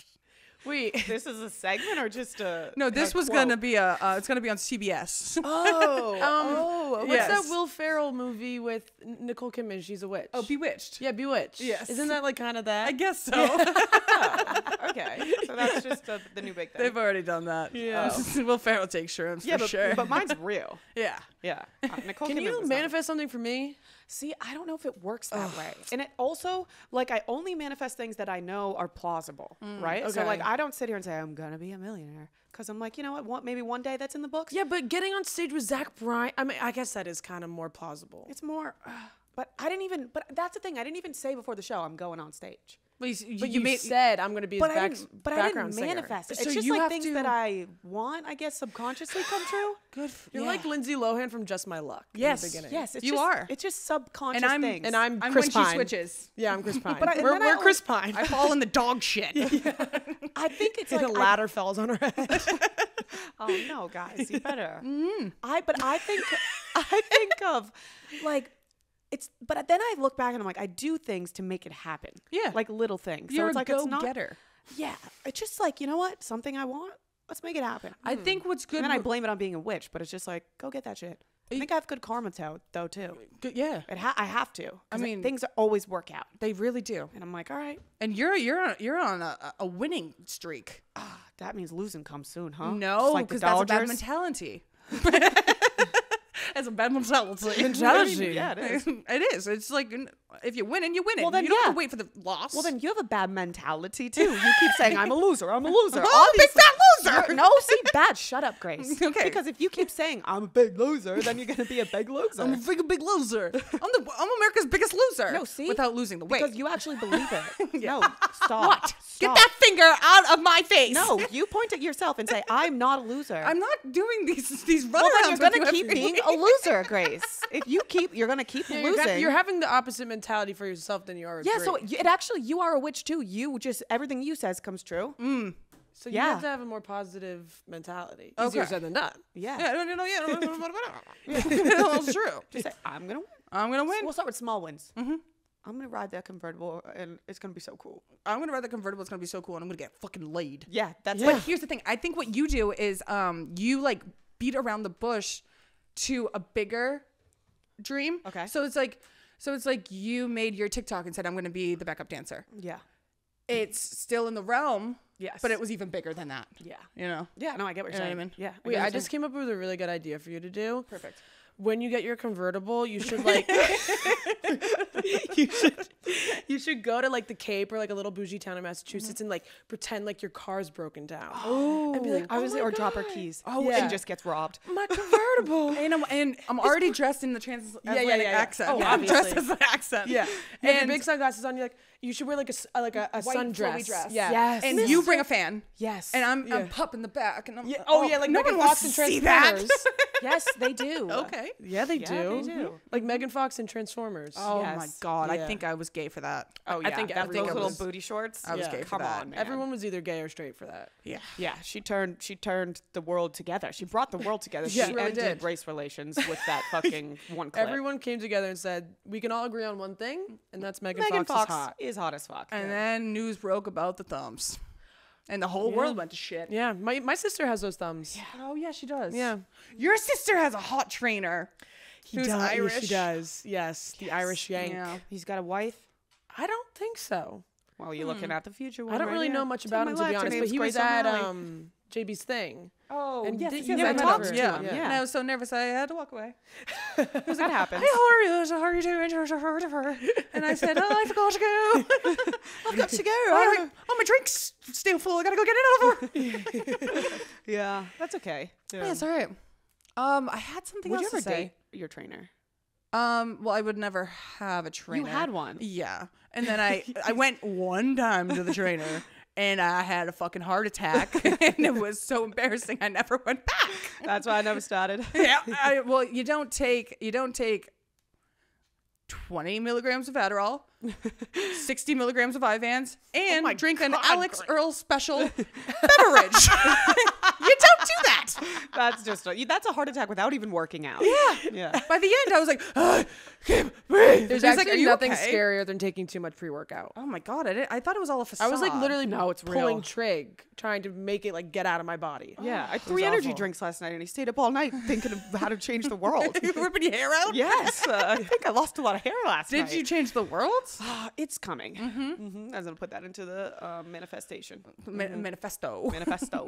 Wait, this is a segment or just a... No, this was going to be a... Uh, it's going to be on C B S. Oh. um, oh. What's yes. that Will Ferrell movie with Nicole Kidman? She's a witch. Oh, Bewitched. Yeah, Bewitched. Yes. Isn't that like kind of that? I guess so. Yeah. Oh, okay. So that's just a, the new big thing. They've already done that. Yeah. Oh. Will Ferrell takes shrooms yeah, for but, sure. But mine's real. Yeah. Yeah. Uh, Nicole Can Kidman you manifest something for me? See, I don't know if it works that Ugh. way. And it also, like, I only manifest things that I know are plausible, mm, right? Okay. So, like, I don't sit here and say, I'm going to be a millionaire. Because I'm like, you know what? Maybe one day that's in the books. Yeah, but getting on stage with Zach Bryan, I mean, I guess that is kind of more plausible. It's more, uh, but I didn't even, but that's the thing. I didn't even say before the show, I'm going on stage. But you, but you, you made, said I'm going to be his back, but background singer. But I didn't manifest it. It's so just like things to... that I want, I guess, subconsciously come true. Good. For, You're yeah. like Lindsay Lohan from Just My Luck. Yes. In the beginning. Yes. It's you just, are. It's just subconscious and I'm, things. And I'm Chris Pine. I'm when she switches. Yeah, I'm Chris Pine. but I, we're we're I, Chris Pine. I fall in the dog shit. Yeah. I think it's and like. The ladder I, falls on her head. Oh, no, guys. You better. Mm. I. But I think, I think of like. It's, but then I look back and I'm like, I do things to make it happen. Yeah. Like little things. You're so it's a like, go-getter. Yeah. It's just like, you know what? Something I want, let's make it happen. I mm. think what's good. And then I blame it on being a witch, but it's just like, go get that shit. I think I have good karma to, though, too. Good, yeah. It ha I have to. I mean, it, things always work out. They really do. And I'm like, all right. And you're you're on, you're on a, a winning streak. Ah, oh, that means losing comes soon, huh? No, because like that's a bad mentality. As a bad mentality. mentality. Yeah, it is. It is. It's like, if you win and you win it. Well, then, you don't yeah. have to wait for the loss. Well, then you have a bad mentality, too. You keep saying, I'm a loser. I'm a loser. I'm a big fat loser. No, see, bad. Shut up, Grace. Okay. Because if you keep saying, I'm a big loser, then you're going to be a big loser. I'm a big, big loser. I'm, the, I'm America's biggest loser. No, see? Without losing the weight. Because you actually believe it. yeah. No, stop. What? Stop. Get that finger out of my face. No, you point at yourself and say, I'm not a loser. I'm not doing these, these runarounds. Well, you're going to keep being a loser, Grace. If you keep, you're going to keep yeah, losing. You're, you're having the opposite mentality for yourself than you are. Yeah, so it actually, you are a witch too. You just, everything you says comes true. Mm. So yeah. you have to have a more positive mentality. Okay. Easier said than done. Yeah. Yeah, no, no, no, yeah. It's true. Just say, I'm going to win. I'm going to win. So we'll start with small wins. Mm-hmm. I'm going to ride that convertible and it's going to be so cool. I'm going to ride that convertible. It's going to be so cool. And I'm going to get fucking laid. Yeah, that's yeah. it. But here's the thing. I think what you do is um, you like beat around the bush to a bigger dream. Okay. So it's like, so it's like you made your TikTok and said, I'm going to be the backup dancer. Yeah. It's still in the realm. Yes. But it was even bigger than that. Yeah. You know? Yeah. No, I get what you're you saying. I mean? Yeah. I, Wait, I just came up with a really good idea for you to do. Perfect. When you get your convertible, you should like you should you should go to like the Cape or like a little bougie town in Massachusetts mm-hmm. and like pretend like your car's broken down. Oh, and be like, oh I was or God. drop her keys. Oh, yeah. and just gets robbed. My convertible. and I'm and I'm it's already dressed in the transatlantic yeah, yeah, yeah, yeah. accent. Oh, yeah, I'm dressed as an accent. Yeah, and, and your big sunglasses on. You're like you should wear like a like a, a white sundress. Dress. Yeah, yes. And Mister you bring a fan. Yes, and I'm yeah. I'm popping the back and I'm yeah. oh, oh yeah like no Megan one wants to see that. Yes, they do. Okay. Yeah, they yeah, do. They do. Like Megan Fox in Transformers. Oh yes. my god, yeah. I think I was gay for that. Oh yeah, I think, that I think those I was, little booty shorts. I was yeah. gay. Come for that. on, man. Everyone was either gay or straight for that. Yeah, yeah. She turned, she turned the world together. She brought the world together. yeah, she really ended did. race relations with that fucking one clip. Everyone came together and said we can all agree on one thing, and that's Megan, Megan Fox, Fox is hot. Is hot as fuck. And yeah. then news broke about the thumbs. And the whole yeah. world went to shit. Yeah, my my sister has those thumbs. Yeah. Oh yeah, she does. Yeah, your sister has a hot trainer. He who's does. Irish. She does. Yes, yes. the Irish Yank. Yeah. He's got a wife. I don't think so. Well, you're hmm. looking at the future. One I don't right really now. know much about him to be honest, but he Grace was at um, J B's thing. Oh, and yes, you never talked to yeah. him. Yeah. Yeah. And I was so nervous, I had to walk away. It was like, that happens. Hey, how are you? How are you doing? And I said, oh, I forgot to go. I've got to go. All oh, my drink's still full. I gotta go get it over. yeah, that's okay. Yeah, yeah it's all right. Um, I had something would else you ever to say. Date your trainer? Um, well, I would never have a trainer. You had one. Yeah, and then I I went one time to the trainer. And I had a fucking heart attack, and it was so embarrassing. I never went back. That's why I never started. yeah. I, well, you don't take you don't take twenty milligrams of Adderall. sixty milligrams of Ivans, and oh drink God, an Alex great. Earl special beverage. You don't do that. That's just a, that's a heart attack without even working out. Yeah. Yeah. By the end, I was like, oh, I can't breathe. There's actually like, nothing okay? scarier than taking too much pre-workout. Oh my God. I, didn't, I thought it was all a facade. I was like literally no, it's pulling real. trig, trying to make it like get out of my body. Yeah. Oh, I threw energy awful. drinks last night and I stayed up all night thinking of how to change the world. You ripping your hair out? Yes. Uh, I think I lost a lot of hair last Did night. Did you change the world? Uh, it's coming. Mm-hmm. Mm-hmm. I was going to put that into the uh, manifestation. Ma mm-hmm. Manifesto. Manifesto.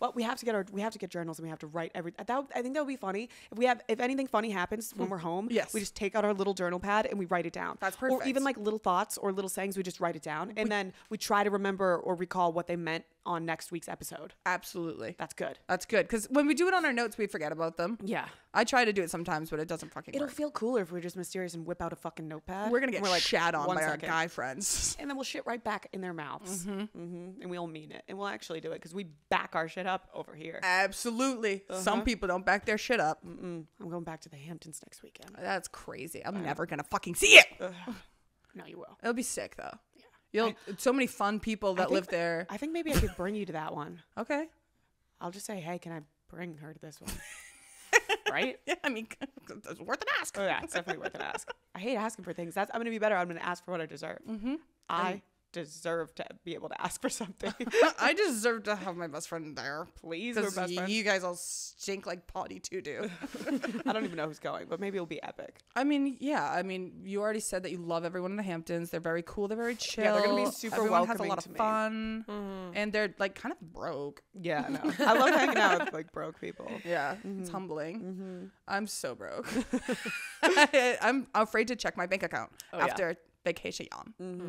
Well, we have to get our, we have to get journals and we have to write everything. I think that would be funny. If we have, if anything funny happens when we're home, yes. we just take out our little journal pad and we write it down. That's perfect. Or even like little thoughts or little sayings, we just write it down. And we, then we try to remember or recall what they meant on next week's episode. Absolutely. That's good. That's good. Because when we do it on our notes, we forget about them. Yeah. I try to do it sometimes, but it doesn't fucking It'll work. It'll feel cooler if we're just mysterious and whip out a fucking notepad. We're going to get we're like, shat on by second. our guy friends. And then we'll shit right back in their mouths. Mm-hmm. Mm-hmm. And we'll mean it. And we'll actually do it because we back our shit up over here. Absolutely. Uh-huh. Some people don't back their shit up. Mm-mm. I'm going back to the Hamptons next weekend. That's crazy. I'm All never right. going to fucking see it. Ugh. No, you will. It'll be sick, though. You'll, I, so many fun people that think, live there. I think maybe I could bring you to that one. Okay. I'll just say, hey, can I bring her to this one? Right? Yeah, I mean, it's worth an ask. Oh, yeah, it's definitely worth an ask. I hate asking for things. That's, I'm going to be better. I'm going to ask for what I deserve. Mm-hmm. I um, deserve to be able to ask for something. I deserve to have my best friend there. Please, we're best friends. You guys all stink like potty too do. I don't even know who's going, but maybe it'll be epic. I mean, yeah. I mean, you already said that you love everyone in the Hamptons. They're very cool. They're very chill. Yeah, they're going to be super everyone welcoming has a lot of fun. Mm-hmm. And they're like kind of broke. Yeah, I know. I love hanging out with like broke people. Yeah, mm-hmm. It's humbling. Mm-hmm. I'm so broke. I'm afraid to check my bank account oh, after yeah. vacation. Mm-hmm.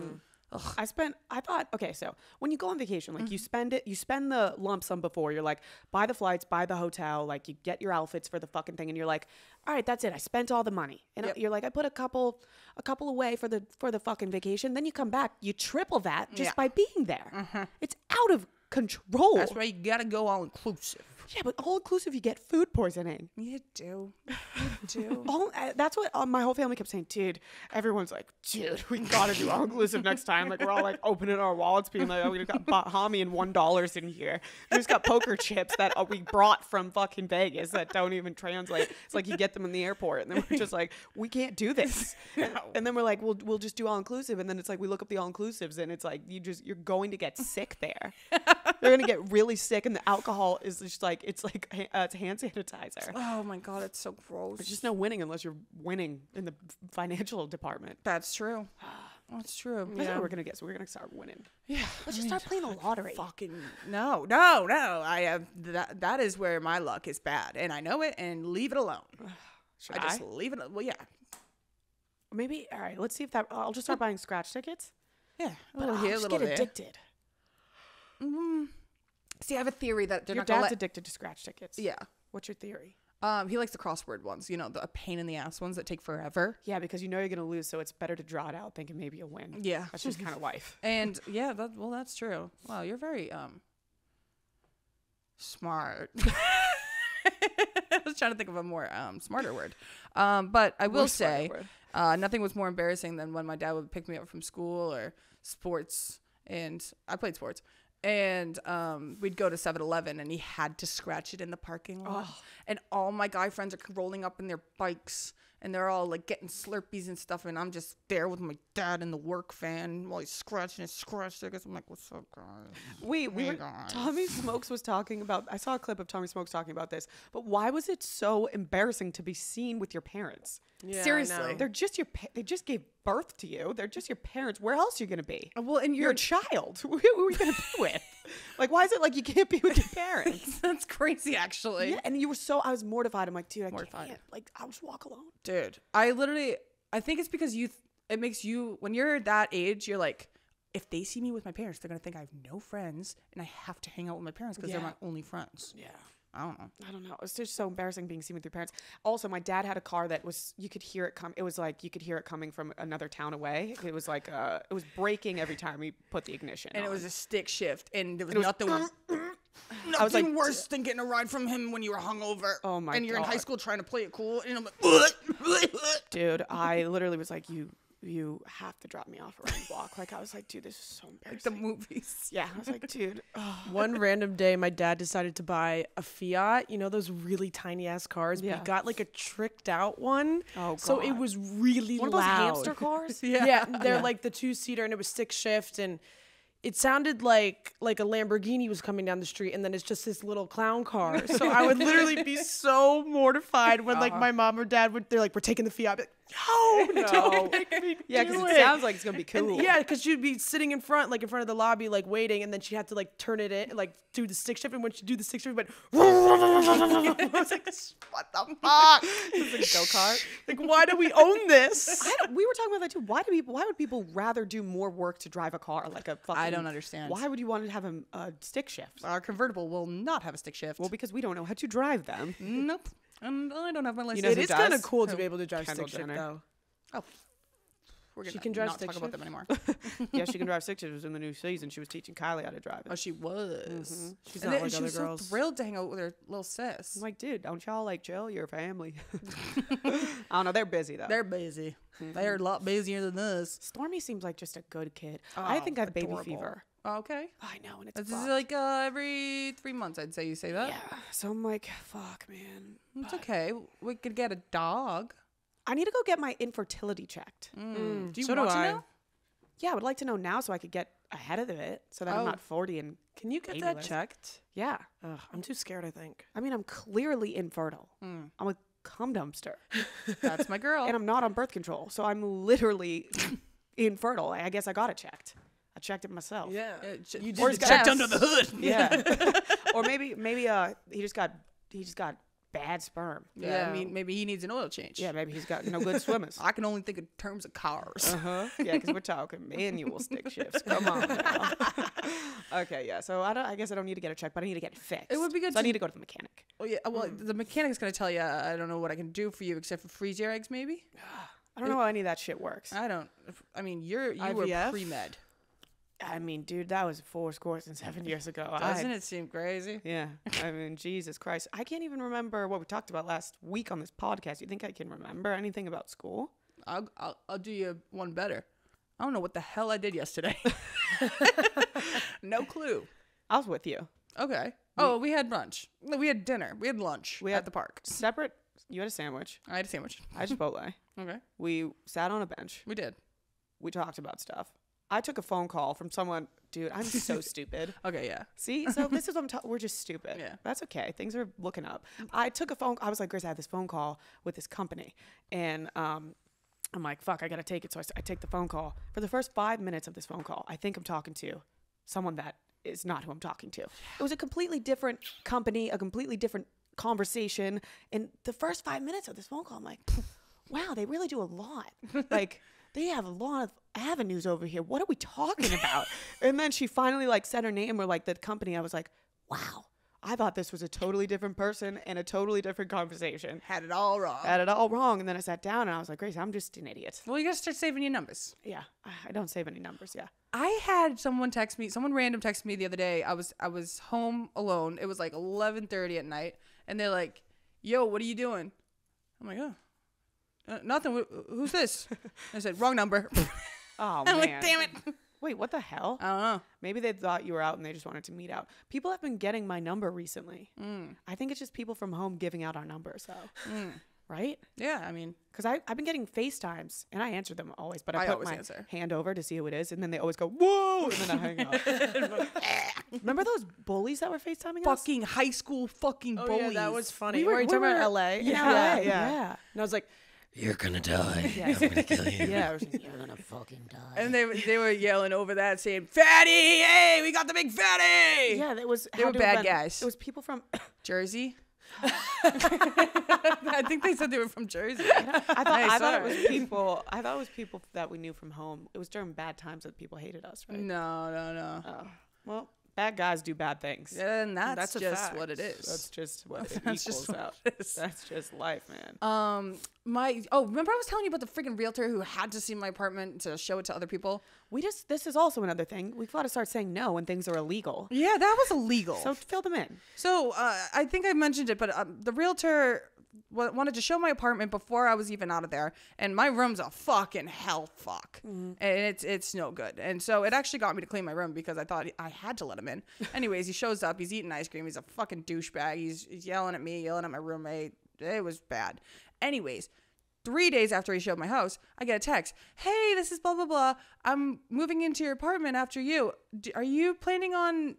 Ugh. I spent, I thought, okay, so when you go on vacation, like mm-hmm. you spend it, you spend the lump sum before, you're like, buy the flights, buy the hotel, like you get your outfits for the fucking thing. And you're like, all right, that's it. I spent all the money. And yep. you're like, I put a couple, a couple away for the, for the fucking vacation. Then you come back, you triple that just yeah. by being there. Mm-hmm. It's out of control. That's right. You got to go all inclusive. Yeah, but all inclusive, you get food poisoning. You do. You do. all, uh, that's what uh, my whole family kept saying, dude. Everyone's like, dude, we gotta do all inclusive next time. Like, we're all like opening our wallets, being like, oh, we just got Bahamian and one dollars in here. We just got poker chips that uh, we brought from fucking Vegas that don't even translate. It's like you get them in the airport, and then we're just like, we can't do this. No. And, and then we're like, we'll we'll just do all inclusive, and then it's like we look up the all inclusives, and it's like you just you're going to get sick there. You're gonna get really sick, and the alcohol is just like. It's like uh, it's hand sanitizer. Oh my God, it's so gross. There's just no winning unless you're winning in the financial department. That's true. That's true. That's yeah. what we're gonna get. So we're gonna start winning. Yeah. Let's I just mean, start playing the lottery. Fucking no, no, no. I have that. That is where my luck is bad, and I know it. And leave it alone. Should I, I just leave it? Well, yeah. Maybe. All right. Let's see if that. I'll just start buying scratch tickets. Yeah. But I'll here, just get there. addicted. Mm-hmm. See, I have a theory that they're your not dad's let... addicted to scratch tickets. Yeah. What's your theory? Um, he likes the crossword ones. You know, the pain in the ass ones that take forever. Yeah, because you know you're gonna lose, so it's better to draw it out, thinking maybe you'll win. Yeah, that's just kind of life. And yeah, that, well, that's true. Wow, you're very um smart. I was trying to think of a more um smarter word, um, but I will more say, uh, nothing was more embarrassing than when my dad would pick me up from school or sports, and I played sports. And um, we'd go to seven eleven and he had to scratch it in the parking lot. Oh. And all my guy friends are rolling up in their bikes and they're all like getting Slurpees and stuff. And I'm just there with my dad in the work van while he's scratching his scratch tickets. I'm like, what's up, guys? Wait, we hey, were, guys. Tommy Smokes was talking about, I saw a clip of Tommy Smokes talking about this, but why was it so embarrassing to be seen with your parents? Yeah, seriously, they're just your pa they just gave birth to you. They're just your parents. Where else are you gonna be? Well, and you're, you're a child. Who are you gonna be with? Like, why is it like you can't be with your parents? That's crazy, actually. Yeah, and you were so I was mortified. I'm like, dude, I mortified. can't. Like, I'll just walk alone. Dude, I literally I think it's because you th it makes you when you're that age, you're like, if they see me with my parents, they're gonna think I have no friends and I have to hang out with my parents because yeah. they're my only friends. Yeah. I don't know. I don't know. It's just so embarrassing being seen with your parents. Also, my dad had a car that was, you could hear it come. It was like, you could hear it coming from another town away. It was like, uh, it was braking every time we put the ignition And on. It was a stick shift. And there was, was nothing, uh, uh, nothing I was like, worse than getting a ride from him when you were hungover. Oh my God. And you're God. in high school trying to play it cool. And I'm like, dude, I literally was like, you you have to drop me off around the block. Like, I was like, dude, this is so embarrassing. Like the movies. Yeah. I was like, dude. Oh. One random day, my dad decided to buy a Fiat. You know, those really tiny ass cars. Yeah. But he got like a tricked out one. Oh, God. So it was really one loud. One of those hamster cars? Yeah. Yeah. They're yeah. like the two seater, and it was six shift, and it sounded like like a Lamborghini was coming down the street, and then it's just this little clown car. So I would literally be so mortified when uh-huh. like my mom or dad would, they're like, we're taking the Fiat. I'd be like, no, no, don't make me do yeah, because it, it sounds like it's gonna be cool. And, yeah, because you'd be sitting in front, like in front of the lobby, like waiting, and then she had to like turn it in, like do the stick shift, and when she do the stick shift, it went. I was like, what the fuck? It was like a go-kart. Like, why do we own this? I don't, we were talking about that too. Why do people? Why would people rather do more work to drive a car like a fucking? I don't understand. Why would you want to have a, a stick shift? Our convertible will not have a stick shift. Well, because we don't know how to drive them. Nope. And I don't have my license. You know, it is kind of cool to be able to drive stick shift, though. Oh. We're gonna she can drive not stick talk shift. About them anymore. Yeah, she can drive stick shift. It was in the new season. She was teaching Kylie how to drive it. Oh, she was. Mm-hmm. She's and not like she other was girls. So thrilled to hang out with her little sis. I'm like, dude, don't y'all like chill your family? I don't know. They're busy though. They're busy. Mm-hmm. They're a lot busier than us. Stormy seems like just a good kid. Oh, I think I have baby fever. Okay. I know, and it's this is like uh, every three months, I'd say you say that. Yeah. So I'm like, fuck, man. It's but okay. We could get a dog. I need to go get my infertility checked. Mm. Do you so want do to I. know? Yeah, I would like to know now so I could get ahead of it, so that oh. I'm not forty and can you get that checked? Yeah. Ugh, I'm too scared. I think. I mean, I'm clearly infertile. Mm. I'm a cum dumpster. That's my girl. And I'm not on birth control, so I'm literally infertile. I guess I got it checked. I checked it myself. Yeah, yeah you just checked under the hood. Yeah, or maybe maybe uh he just got he just got bad sperm. Yeah, yeah, I mean maybe he needs an oil change. Yeah, maybe he's got no good swimmers. I can only think in terms of cars. Uh huh. Yeah, because we're talking manual stick shifts. Come on. Now. Okay, yeah. So I don't. I guess I don't need to get a check, but I need to get it fixed. It would be good. So to, I need to go to the mechanic. Oh yeah. Well, mm. the mechanic's gonna tell you I don't know what I can do for you except for freeze your eggs, maybe. I don't it, know how any of that shit works. I don't. I mean, you're you I V F? Were pre-med. I mean, dude, that was four scores and seven years ago. Doesn't I, it seem crazy? Yeah. I mean, Jesus Christ. I can't even remember what we talked about last week on this podcast. You think I can remember anything about school? I'll, I'll, I'll do you one better. I don't know what the hell I did yesterday. No clue. I was with you. Okay. Oh, we, we had brunch. We had dinner. We had lunch we had at the park. Separate. You had a sandwich. I had a sandwich. I had Chipotle. Okay. We sat on a bench. We did. We talked about stuff. I took a phone call from someone. Dude, I'm so stupid. Okay, yeah. See? So this is what I'm talking. We're just stupid. Yeah. That's okay. Things are looking up. I took a phone. I was like, Grace, I had this phone call with this company. And um, I'm like, fuck, I got to take it. So I, I take the phone call. For the first five minutes of this phone call, I think I'm talking to someone that is not who I'm talking to. It was a completely different company, a completely different conversation. And the first five minutes of this phone call, I'm like, wow, they really do a lot. Like, they have a lot of avenues over here. What are we talking about? And then she finally like said her name or like the company. I was like, wow, I thought this was a totally different person and a totally different conversation. Had it all wrong. Had it all wrong. And then I sat down and I was like, Grace, I'm just an idiot. Well, you got to start saving your numbers. Yeah. I don't save any numbers. Yeah. I had someone text me, someone random texted me the other day. I was, I was home alone. It was like eleven thirty at night. And they're like, yo, what are you doing? I'm like, oh. Uh, nothing. Who's this? I said, wrong number. Oh, I'm man. I'm like, damn it. Wait, what the hell? I don't know. Maybe they thought you were out and they just wanted to meet out. People have been getting my number recently. Mm. I think it's just people from home giving out our numbers. So. Mm. Right? Yeah, I mean. Because I've been getting FaceTimes, and I answer them always, but I, I put my answer. hand over to see who it is, and then they always go, whoa, and then I hang up. Remember those bullies that were FaceTiming fucking us? Fucking high school fucking oh, bullies. Yeah, that was funny. We were, were you we talking were, about L A? Yeah, yeah, yeah. yeah. And I was like, you're gonna die. Yeah. I'm gonna kill you. Yeah, like, you're gonna fucking die. And they they were yelling over that, saying, "Fatty, hey, we got the big fatty." Yeah, that was. They were bad guys. It was people from Jersey. I think they said they were from Jersey. I, I, thought, hey, I thought it was people. I thought it was people that we knew from home. It was during bad times that people hated us, right? No, no, no. Oh. Well, bad guys do bad things. Yeah, and that's, that's just fact. What it is. That's just what it that's equals just out. It that's just life, man. Um, my oh, remember I was telling you about the freaking realtor who had to see my apartment to show it to other people? We just this is also another thing. We've got to start saying no when things are illegal. Yeah, that was illegal. So fill them in. So uh, I think I mentioned it, but um, the realtor wanted to show my apartment before I was even out of there, and my room's a fucking hell fuck, mm-hmm. and it's it's no good. And so it actually got me to clean my room because I thought I had to let him in. Anyways, he shows up, he's eating ice cream, he's a fucking douchebag, he's, he's yelling at me, yelling at my roommate. It was bad. Anyways, three days after he showed my house, I get a text. Hey, this is blah blah blah. I'm moving into your apartment after you. D- are you planning on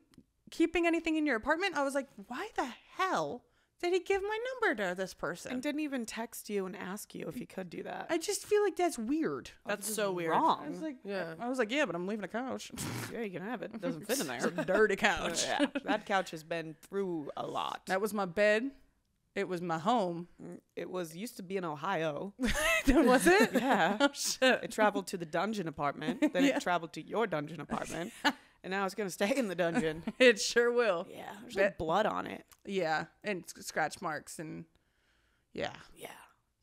keeping anything in your apartment? I was like, why the hell did he give my number to this person? And didn't even text you and ask you if he could do that. I just feel like that's weird. That's oh, so weird. Wrong. I was like, yeah. I was like, yeah, but I'm leaving a couch. Yeah, you can have it. It doesn't fit in there. It's a dirty couch. Yeah, that couch has been through a lot. That was my bed. It was my home. It was used to be in Ohio. Was it? Yeah. Oh, shit. It traveled to the dungeon apartment. Then yeah. It traveled to your dungeon apartment. And now it's going to stay in the dungeon. It sure will. Yeah. There's like blood on it. Yeah. And scratch marks. And yeah. Yeah.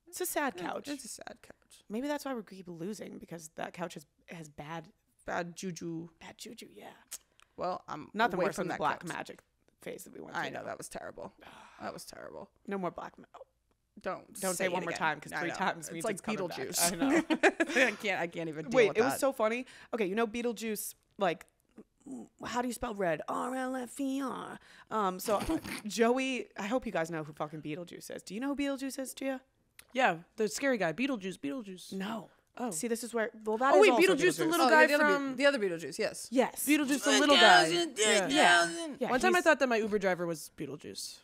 It's a sad couch. It's a sad couch. Maybe that's why we keep losing, because that couch has, has bad. Bad juju. Bad juju. Yeah. Well, I'm nothing worse than the black couch. Magic phase that we went through. I know. That was terrible. That was terrible. No more black magic. Don't don't say, say one more again. time, because three times it's like Beetlejuice. I know. I can't. I can't even. Deal Wait, with it that. was so funny. Okay, you know Beetlejuice. Like, how do you spell red? R L F E R. Um. So Joey, I hope you guys know who fucking Beetlejuice is. Do you know who Beetlejuice is, Gia? Yeah, the scary guy. Beetlejuice. Beetlejuice. No. Oh, see, this is where. Well, that oh, is wait, also Beetlejuice, Beetlejuice, the little oh, guy the from Be- the other Beetlejuice. Yes, yes, Beetlejuice, the little guy. Yeah. Yeah. Yeah. One time I thought that my Uber driver was Beetlejuice.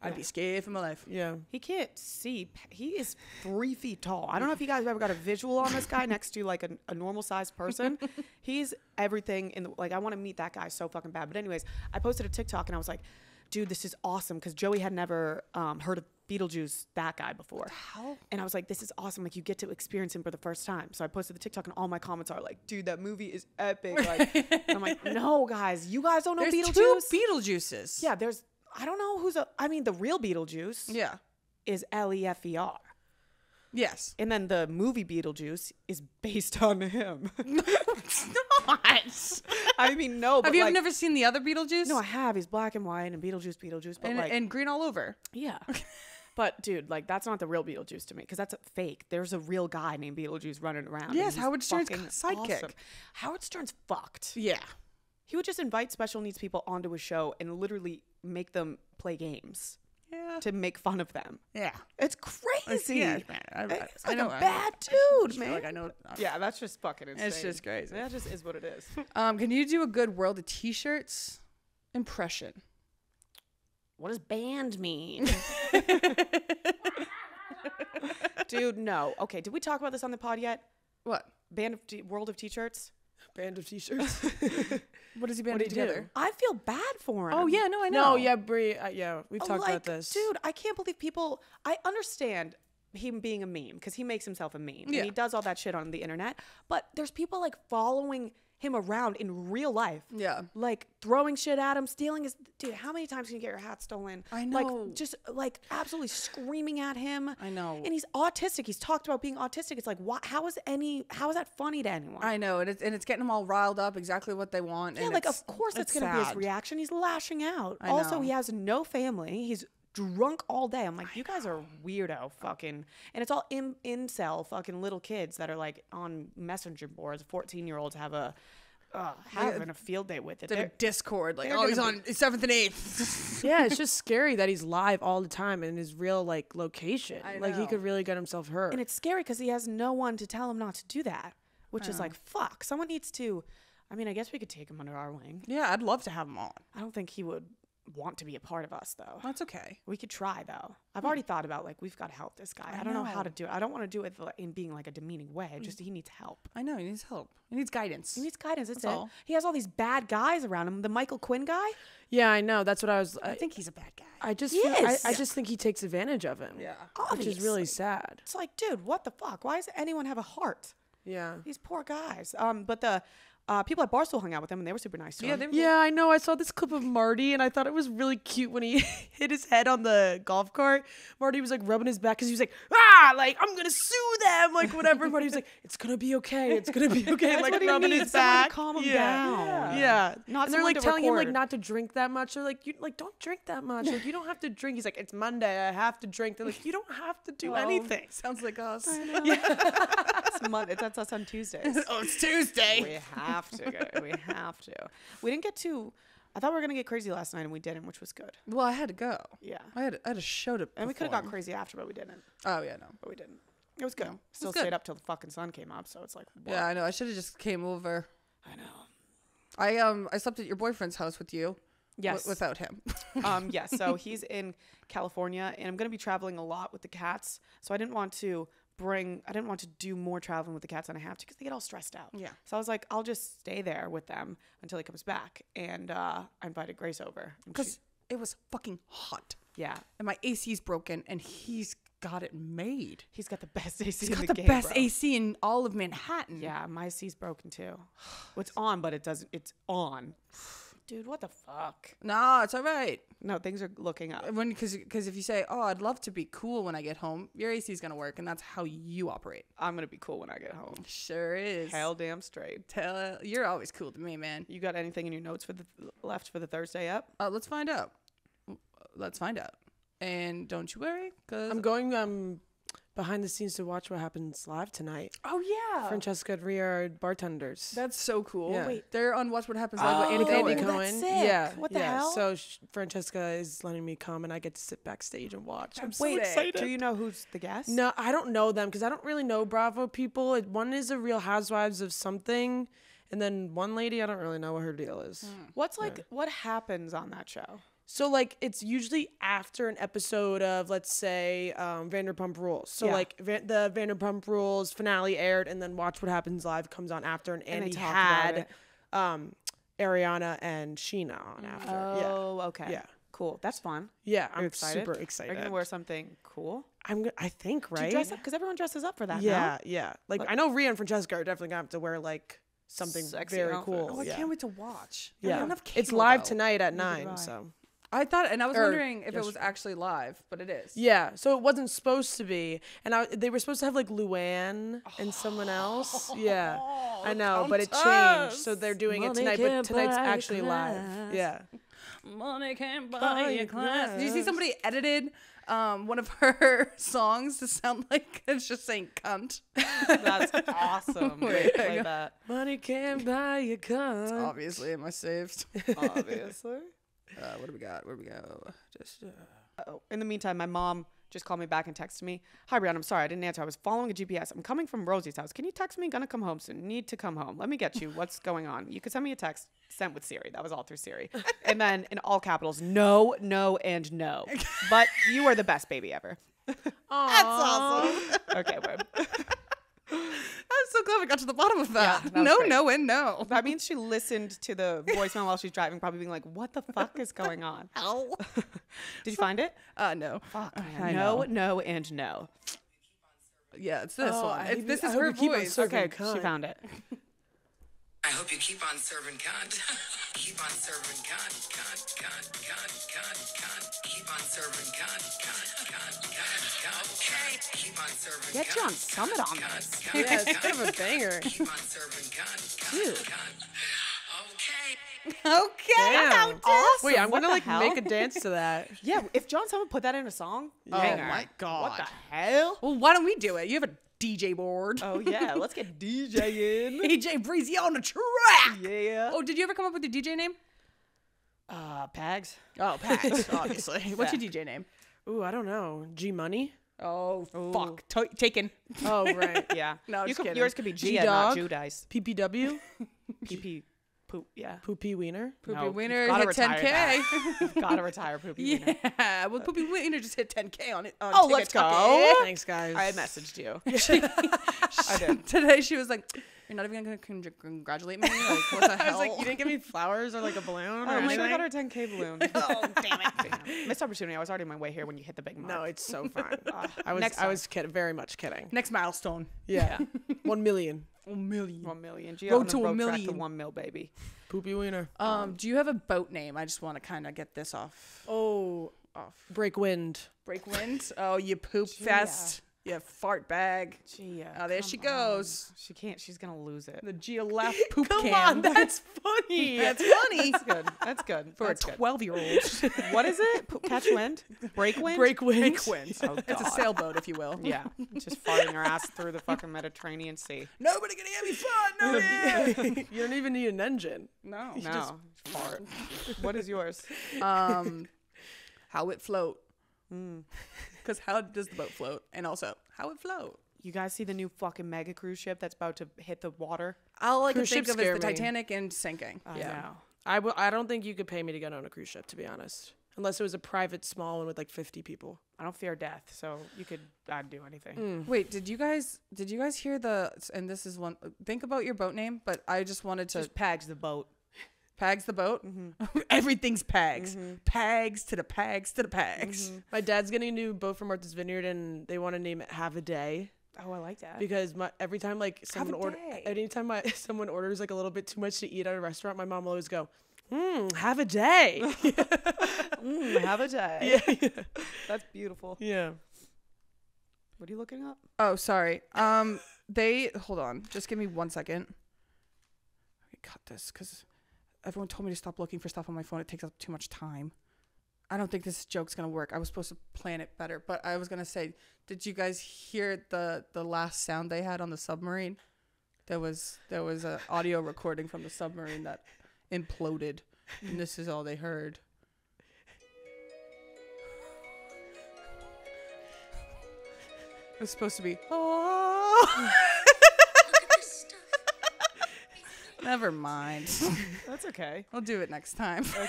I'd yeah. be scared for my life. Yeah. He can't see. He is three feet tall. I don't know if you guys have ever got a visual on this guy next to like a, a normal sized person. He's everything in the, like, I want to meet that guy so fucking bad. But anyways, I posted a TikTok and I was like, dude, this is awesome. Because Joey had never um, heard of Beetlejuice, that guy, before. What the hell? And I was like, this is awesome. Like, you get to experience him for the first time. So I posted the TikTok and all my comments are like, dude, that movie is epic. Like, and I'm like, no, guys, you guys don't know there's Beetlejuice. Two Beetlejuices. Yeah, there's, I don't know who's a, I mean, the real Beetlejuice yeah. is L E F E R. Yes. And then the movie Beetlejuice is based on him. No, it's not. I mean, no. But have you like, never seen the other Beetlejuice? No, I have. He's black and white and Beetlejuice, Beetlejuice. But and, like, and green all over. Yeah. But dude, like, that's not the real Beetlejuice to me, because that's a fake. There's a real guy named Beetlejuice running around. Yes, Howard Stern's sidekick. Awesome. Howard Stern's fucked. Yeah. He would just invite special needs people onto his show and literally make them play games. Yeah. To make fun of them. Yeah. It's crazy. Yeah, man. I, I, it's like I know, a bad I, dude, I man. Like I know. I'm, yeah, that's just fucking insane. It's just crazy. That just is what it is. Um, can you do a good World of T-shirts impression? What does band mean? Dude, no. Okay, did we talk about this on the pod yet? What? Band of t- World of T-shirts? Band of T-shirts. What does he band do together? Do? I feel bad for him. Oh yeah, no, I know. No, yeah, Bri, uh, yeah, we've talked like, about this, dude. I can't believe people. I understand him being a meme because he makes himself a meme yeah. and he does all that shit on the internet. But there's people like following him around in real life. Yeah, like throwing shit at him, stealing his dude. How many times can you get your hat stolen? I know. Like just like absolutely screaming at him. I know. And he's autistic. He's talked about being autistic. It's like, why, how is any? How is that funny to anyone? I know, and it's and it's getting them all riled up. Exactly what they want. Yeah, and like of course that's gonna sad. be his reaction. He's lashing out. I also, know. He has no family. He's drunk all day. I'm like, you guys are weirdo fucking, and it's all in incel fucking little kids that are like on messenger boards. Fourteen year olds have a uh having a field day with it. They're Discord like, oh, he's on seventh and eighth. Yeah, it's just scary that he's live all the time in his real like location. Like he could really get himself hurt, and it's scary because he has no one to tell him not to do that, which is like, fuck, someone needs to, I mean, I guess we could take him under our wing. Yeah, I'd love to have him on. I don't think he would want to be a part of us though. That's okay. We could try though. I've already thought about like, we've got to help this guy. I, I don't know. know how to do it. I don't want to do it in being like a demeaning way. Just he needs help. I know he needs help. He needs guidance. He needs guidance. That's, that's it. All. He has all these bad guys around him. The Michael Quinn guy. Yeah, I know. That's what I was. I, I think he's a bad guy. I just, feel, I, I just think he takes advantage of him. Yeah, obviously. Which is really sad. It's like, dude, what the fuck? Why does anyone have a heart? Yeah, these poor guys. Um, but the Uh, people at Barstool hung out with him, and they were super nice to yeah, him. Yeah, I know. I saw this clip of Marty, and I thought it was really cute when he hit his head on the golf cart. Marty was, like, rubbing his back because he was like, ah, like, I'm going to sue them, like, whatever. Marty was like, it's going to be okay. It's going to be okay. Like, rubbing his back. Calm him yeah. down. Yeah. yeah. Not and they're, like, telling record. him, like, not to drink that much. They're like, you like, don't drink that much. Like, you don't have to drink. He's like, it's Monday. I have to drink. They're like, you don't have to do well, anything. Sounds like us. I know. Yeah. It's Monday. That's us on Tuesdays. Oh, it's Tuesday. We have. Have to go. We have to. We didn't get to. I thought we were gonna get crazy last night, and we didn't, which was good. Well, I had to go. Yeah, I had. I had a show to. And perform. We could have got crazy after, but we didn't. Oh yeah, no, but we didn't. It was good. No, Still was good. stayed up till the fucking sun came up, so it's like. Whoa. Yeah, I know. I should have just came over. I know. I um I slept at your boyfriend's house with you. Yes. W without him. um yes. Yeah, so he's in California, and I'm gonna be traveling a lot with the cats, so I didn't want to. bring I didn't want to do more traveling with the cats than I have to because they get all stressed out. Yeah. So I was like, I'll just stay there with them until he comes back. And uh, I invited Grace over. Because it was fucking hot. Yeah. And my A C's broken and he's got it made. He's got the best A C in the game. He's got the best A C in all of Manhattan. Yeah, my A C's broken too. Well, it's on, but it doesn't it's on. Dude, what the fuck? No, it's all right. No, things are looking up. When, because if you say, oh, I'd love to be cool when I get home, your A C is going to work, and that's how you operate. I'm going to be cool when I get home. Sure is. Hell damn straight. Tell, you're always cool to me, man. You got anything in your notes for the left for the Thursday up? Uh, let's find out. Let's find out. And don't you worry. Cause I'm going um, behind the scenes to watch What Happens Live tonight. Oh, yeah. Francesca and Rhea are bartenders. That's so cool. Yeah. Wait. They're on Watch What Happens Live oh, with Andy Cohen. That's sick. Yeah. What the yeah. hell? So sh Francesca is letting me come, and I get to sit backstage and watch. I'm so Wait, excited. Do you know who's the guest? No, I don't know them because I don't really know Bravo people. It, one is a Real Housewives of something, and then one lady, I don't really know what her deal is. Mm. What's like, yeah. what happens on that show? So, like, it's usually after an episode of, let's say, um, Vanderpump Rules. So, yeah. like, van the Vanderpump Rules finale aired, and then Watch What Happens Live comes on after, and Andy and they had um, Ariana and Sheena on after. Oh, yeah. okay. Yeah. Cool. That's fun. Yeah, I'm excited. super excited. Are you going to wear something cool? I'm gonna, I think, right? Do you dress up? Because everyone dresses up for that, Yeah, no? yeah. Like, like, I know Rhea and Francesca are definitely going to have to wear, like... something sexy very outfit. cool. Oh, I yeah. can't wait to watch. Yeah. I don't have cable, it's live though. tonight at nine, so... I thought, and I was or, wondering if yes, it was actually live, but it is. Yeah, so it wasn't supposed to be, and I, they were supposed to have like Luann oh. and someone else. Yeah, oh, I know, but it changed, so they're doing Money it tonight. But tonight's actually live. Yeah. Money can't buy, buy your class. Did you see somebody edited um, one of her songs to sound like it's just saying "cunt"? That's awesome. Wait, play that. Money can't buy your cunt. It's obviously in my saved. Obviously. Uh, what do we got? Where do we go? Just, uh... Uh oh. In the meantime, my mom just called me back and texted me. Hi, Brianna. I'm sorry. I didn't answer. I was following a G P S. I'm coming from Rosie's house. Can you text me? Gonna come home soon. Need to come home. Let me get you. What's going on? You could send me a text. Sent with Siri. That was all through Siri. And then in all capitals, no, no, and no. But you are the best baby ever. That's awesome. Okay, word. I'm so glad we got to the bottom of that. Yeah, that no, great. no, and no. That means she listened to the voicemail while she's driving, probably being like, what the fuck is going on? Ow. Did you find it? Uh, no. Fuck, man. No, no, and no. Yeah, it's this oh, one. It, this is I her voice. Okay, cunt. She found it. I hope you keep on serving cunt. Keep on serving cunt, cunt, cunt, cunt, cunt, cunt. Keep on serving cunt, cunt, cunt, cunt, cunt. Keep on serving Get John Summit on this. Yeah, it's kind of a banger. Keep on serving cunt, cunt, cunt. Okay. Okay. Damn. Awesome. Wait, I'm going to like hell? make a dance to that. Yeah, if John Summit put that in a song, oh banger. my God. What the hell? Well, why don't we do it? You have a D J board. Oh, yeah. Let's get D J in. D J Breezy on the track. Yeah. Oh, did you ever come up with a D J name? Uh, Pags. Oh, Pags, obviously. Zach. What's your D J name? Ooh, I don't know. G Money? Oh, Ooh. fuck. To taken. Oh, right. Yeah. No, you just could, yours could be G, G not Judice. P P W? P P. Poop, yeah. Poopy Wiener. Poopy no, Wiener hit ten K. Gotta retire Poopy yeah. Wiener. Yeah. Well, Poopy Wiener just hit ten K on it. On oh, let's go. Thanks, guys. I messaged you. she, I did. Today she was like, you're not even going to congratulate me? Like, what the hell? I was like, you didn't give me flowers or like a balloon? Oh, my God, I got her ten K balloon. Oh, damn it. Damn. Missed opportunity. I was already on my way here when you hit the big mark. No, it's so fine. Uh, I was, I was kid very much kidding. Next milestone. Yeah. yeah. One million. One million. One million. Gio road to a road million. To one mil, baby. Poopy wiener. Um, um, do you have a boat name? I just want to kind of get this off. Oh, off. Break wind. Break wind. Oh, you poop Gia. Fest. You fart bag. Gia. Oh, there she goes. On. She can't. She's gonna lose it. The Gia left poop come can. Come on, that's funny. That's funny. That's good. That's good for that's a twelve-year-old. What is it? Po catch wind. Break wind. Break wind. Break wind. Oh, God. It's a sailboat, if you will. Yeah. Just farting her ass through the fucking Mediterranean Sea. Nobody gonna have me fart. No. You don't even need an engine. No. You no. Just fart. What is yours? Um, how it float. Mm. Because how does the boat float? And also, how it float? You guys see the new fucking mega cruise ship that's about to hit the water? All I can think of is the Titanic and sinking. I yeah. know. I, w I don't think you could pay me to get on a cruise ship, to be honest. Unless it was a private small one with like fifty people. I don't fear death, so you could I'd do anything. Mm. Wait, did you guys did you guys hear the, and this is one, think about your boat name, but I just wanted to. Just Pags the boat. Pags the boat. Mm-hmm. Everything's Pags. Mm-hmm. Pags to the Pags to the Pags. Mm-hmm. My dad's getting a new boat from Martha's Vineyard, and they want to name it Have a Day. Oh, I like that. Because my every time like someone order, anytime my someone orders like a little bit too much to eat at a restaurant, my mom will always go, "Mmm, have a day." Mmm, have a day. Yeah, yeah. That's beautiful. Yeah. What are you looking up? Oh, sorry. Um, they hold on. Just give me one second. Let me cut this because. Everyone told me to stop looking for stuff on my phone. It takes up too much time. I don't think this joke's going to work. I was supposed to plan it better, but I was going to say, did you guys hear the, the last sound they had on the submarine? There was there was an audio recording from the submarine that imploded, and this is all they heard. It was supposed to be, oh. Never mind. That's okay. I'll do it next time. Okay.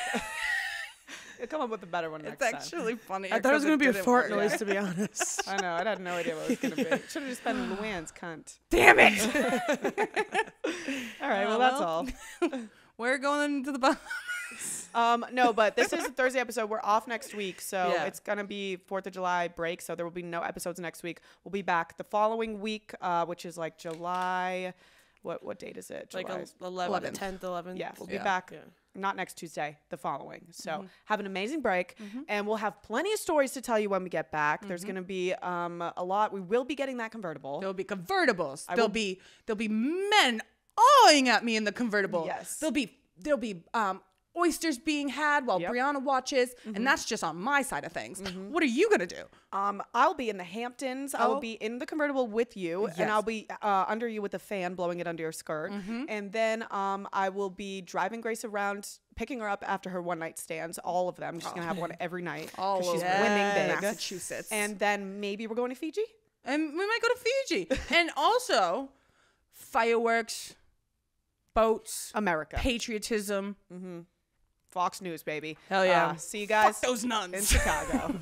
You'll come up with a better one next time. It's actually funny. I thought it was going to be a fart noise, to be honest. I know. I had no idea what it was going to be. Should have just been Luann's cunt. Damn it! All right. Well, that's all. We're going to the bus. Um, no, but this is a Thursday episode. We're off next week, so yeah. It's gonna be Fourth of July break, so there will be no episodes next week. We'll be back the following week, uh, which is like July... What what date is it? July? Like eleven, tenth, eleventh. Yeah, we'll be yeah. back. Yeah. Not next Tuesday, the following. So mm-hmm. have an amazing break, mm-hmm. and we'll have plenty of stories to tell you when we get back. Mm-hmm. There's going to be um a lot. We will be getting that convertible. There'll be convertibles. I there'll will... be there'll be men awing at me in the convertible. Yes. There'll be there'll be um oysters being had while yep. Brianna watches, mm-hmm. and that's just on my side of things. Mm-hmm. What are you gonna do? Um, I'll be in the Hamptons. Oh. I'll be in the convertible with you, yes. and I'll be uh, under you with a fan blowing it under your skirt, mm-hmm. and then um, I will be driving Grace around, picking her up after her one night stands. All of them. She's oh. gonna have one every night. All she's yes. winning big. Massachusetts, and then maybe we're going to Fiji, and we might go to Fiji, and also fireworks, boats, America, patriotism. Mm-hmm. Fox News, baby. Hell yeah. Uh, see you guys. Fuck those nuns. In Chicago.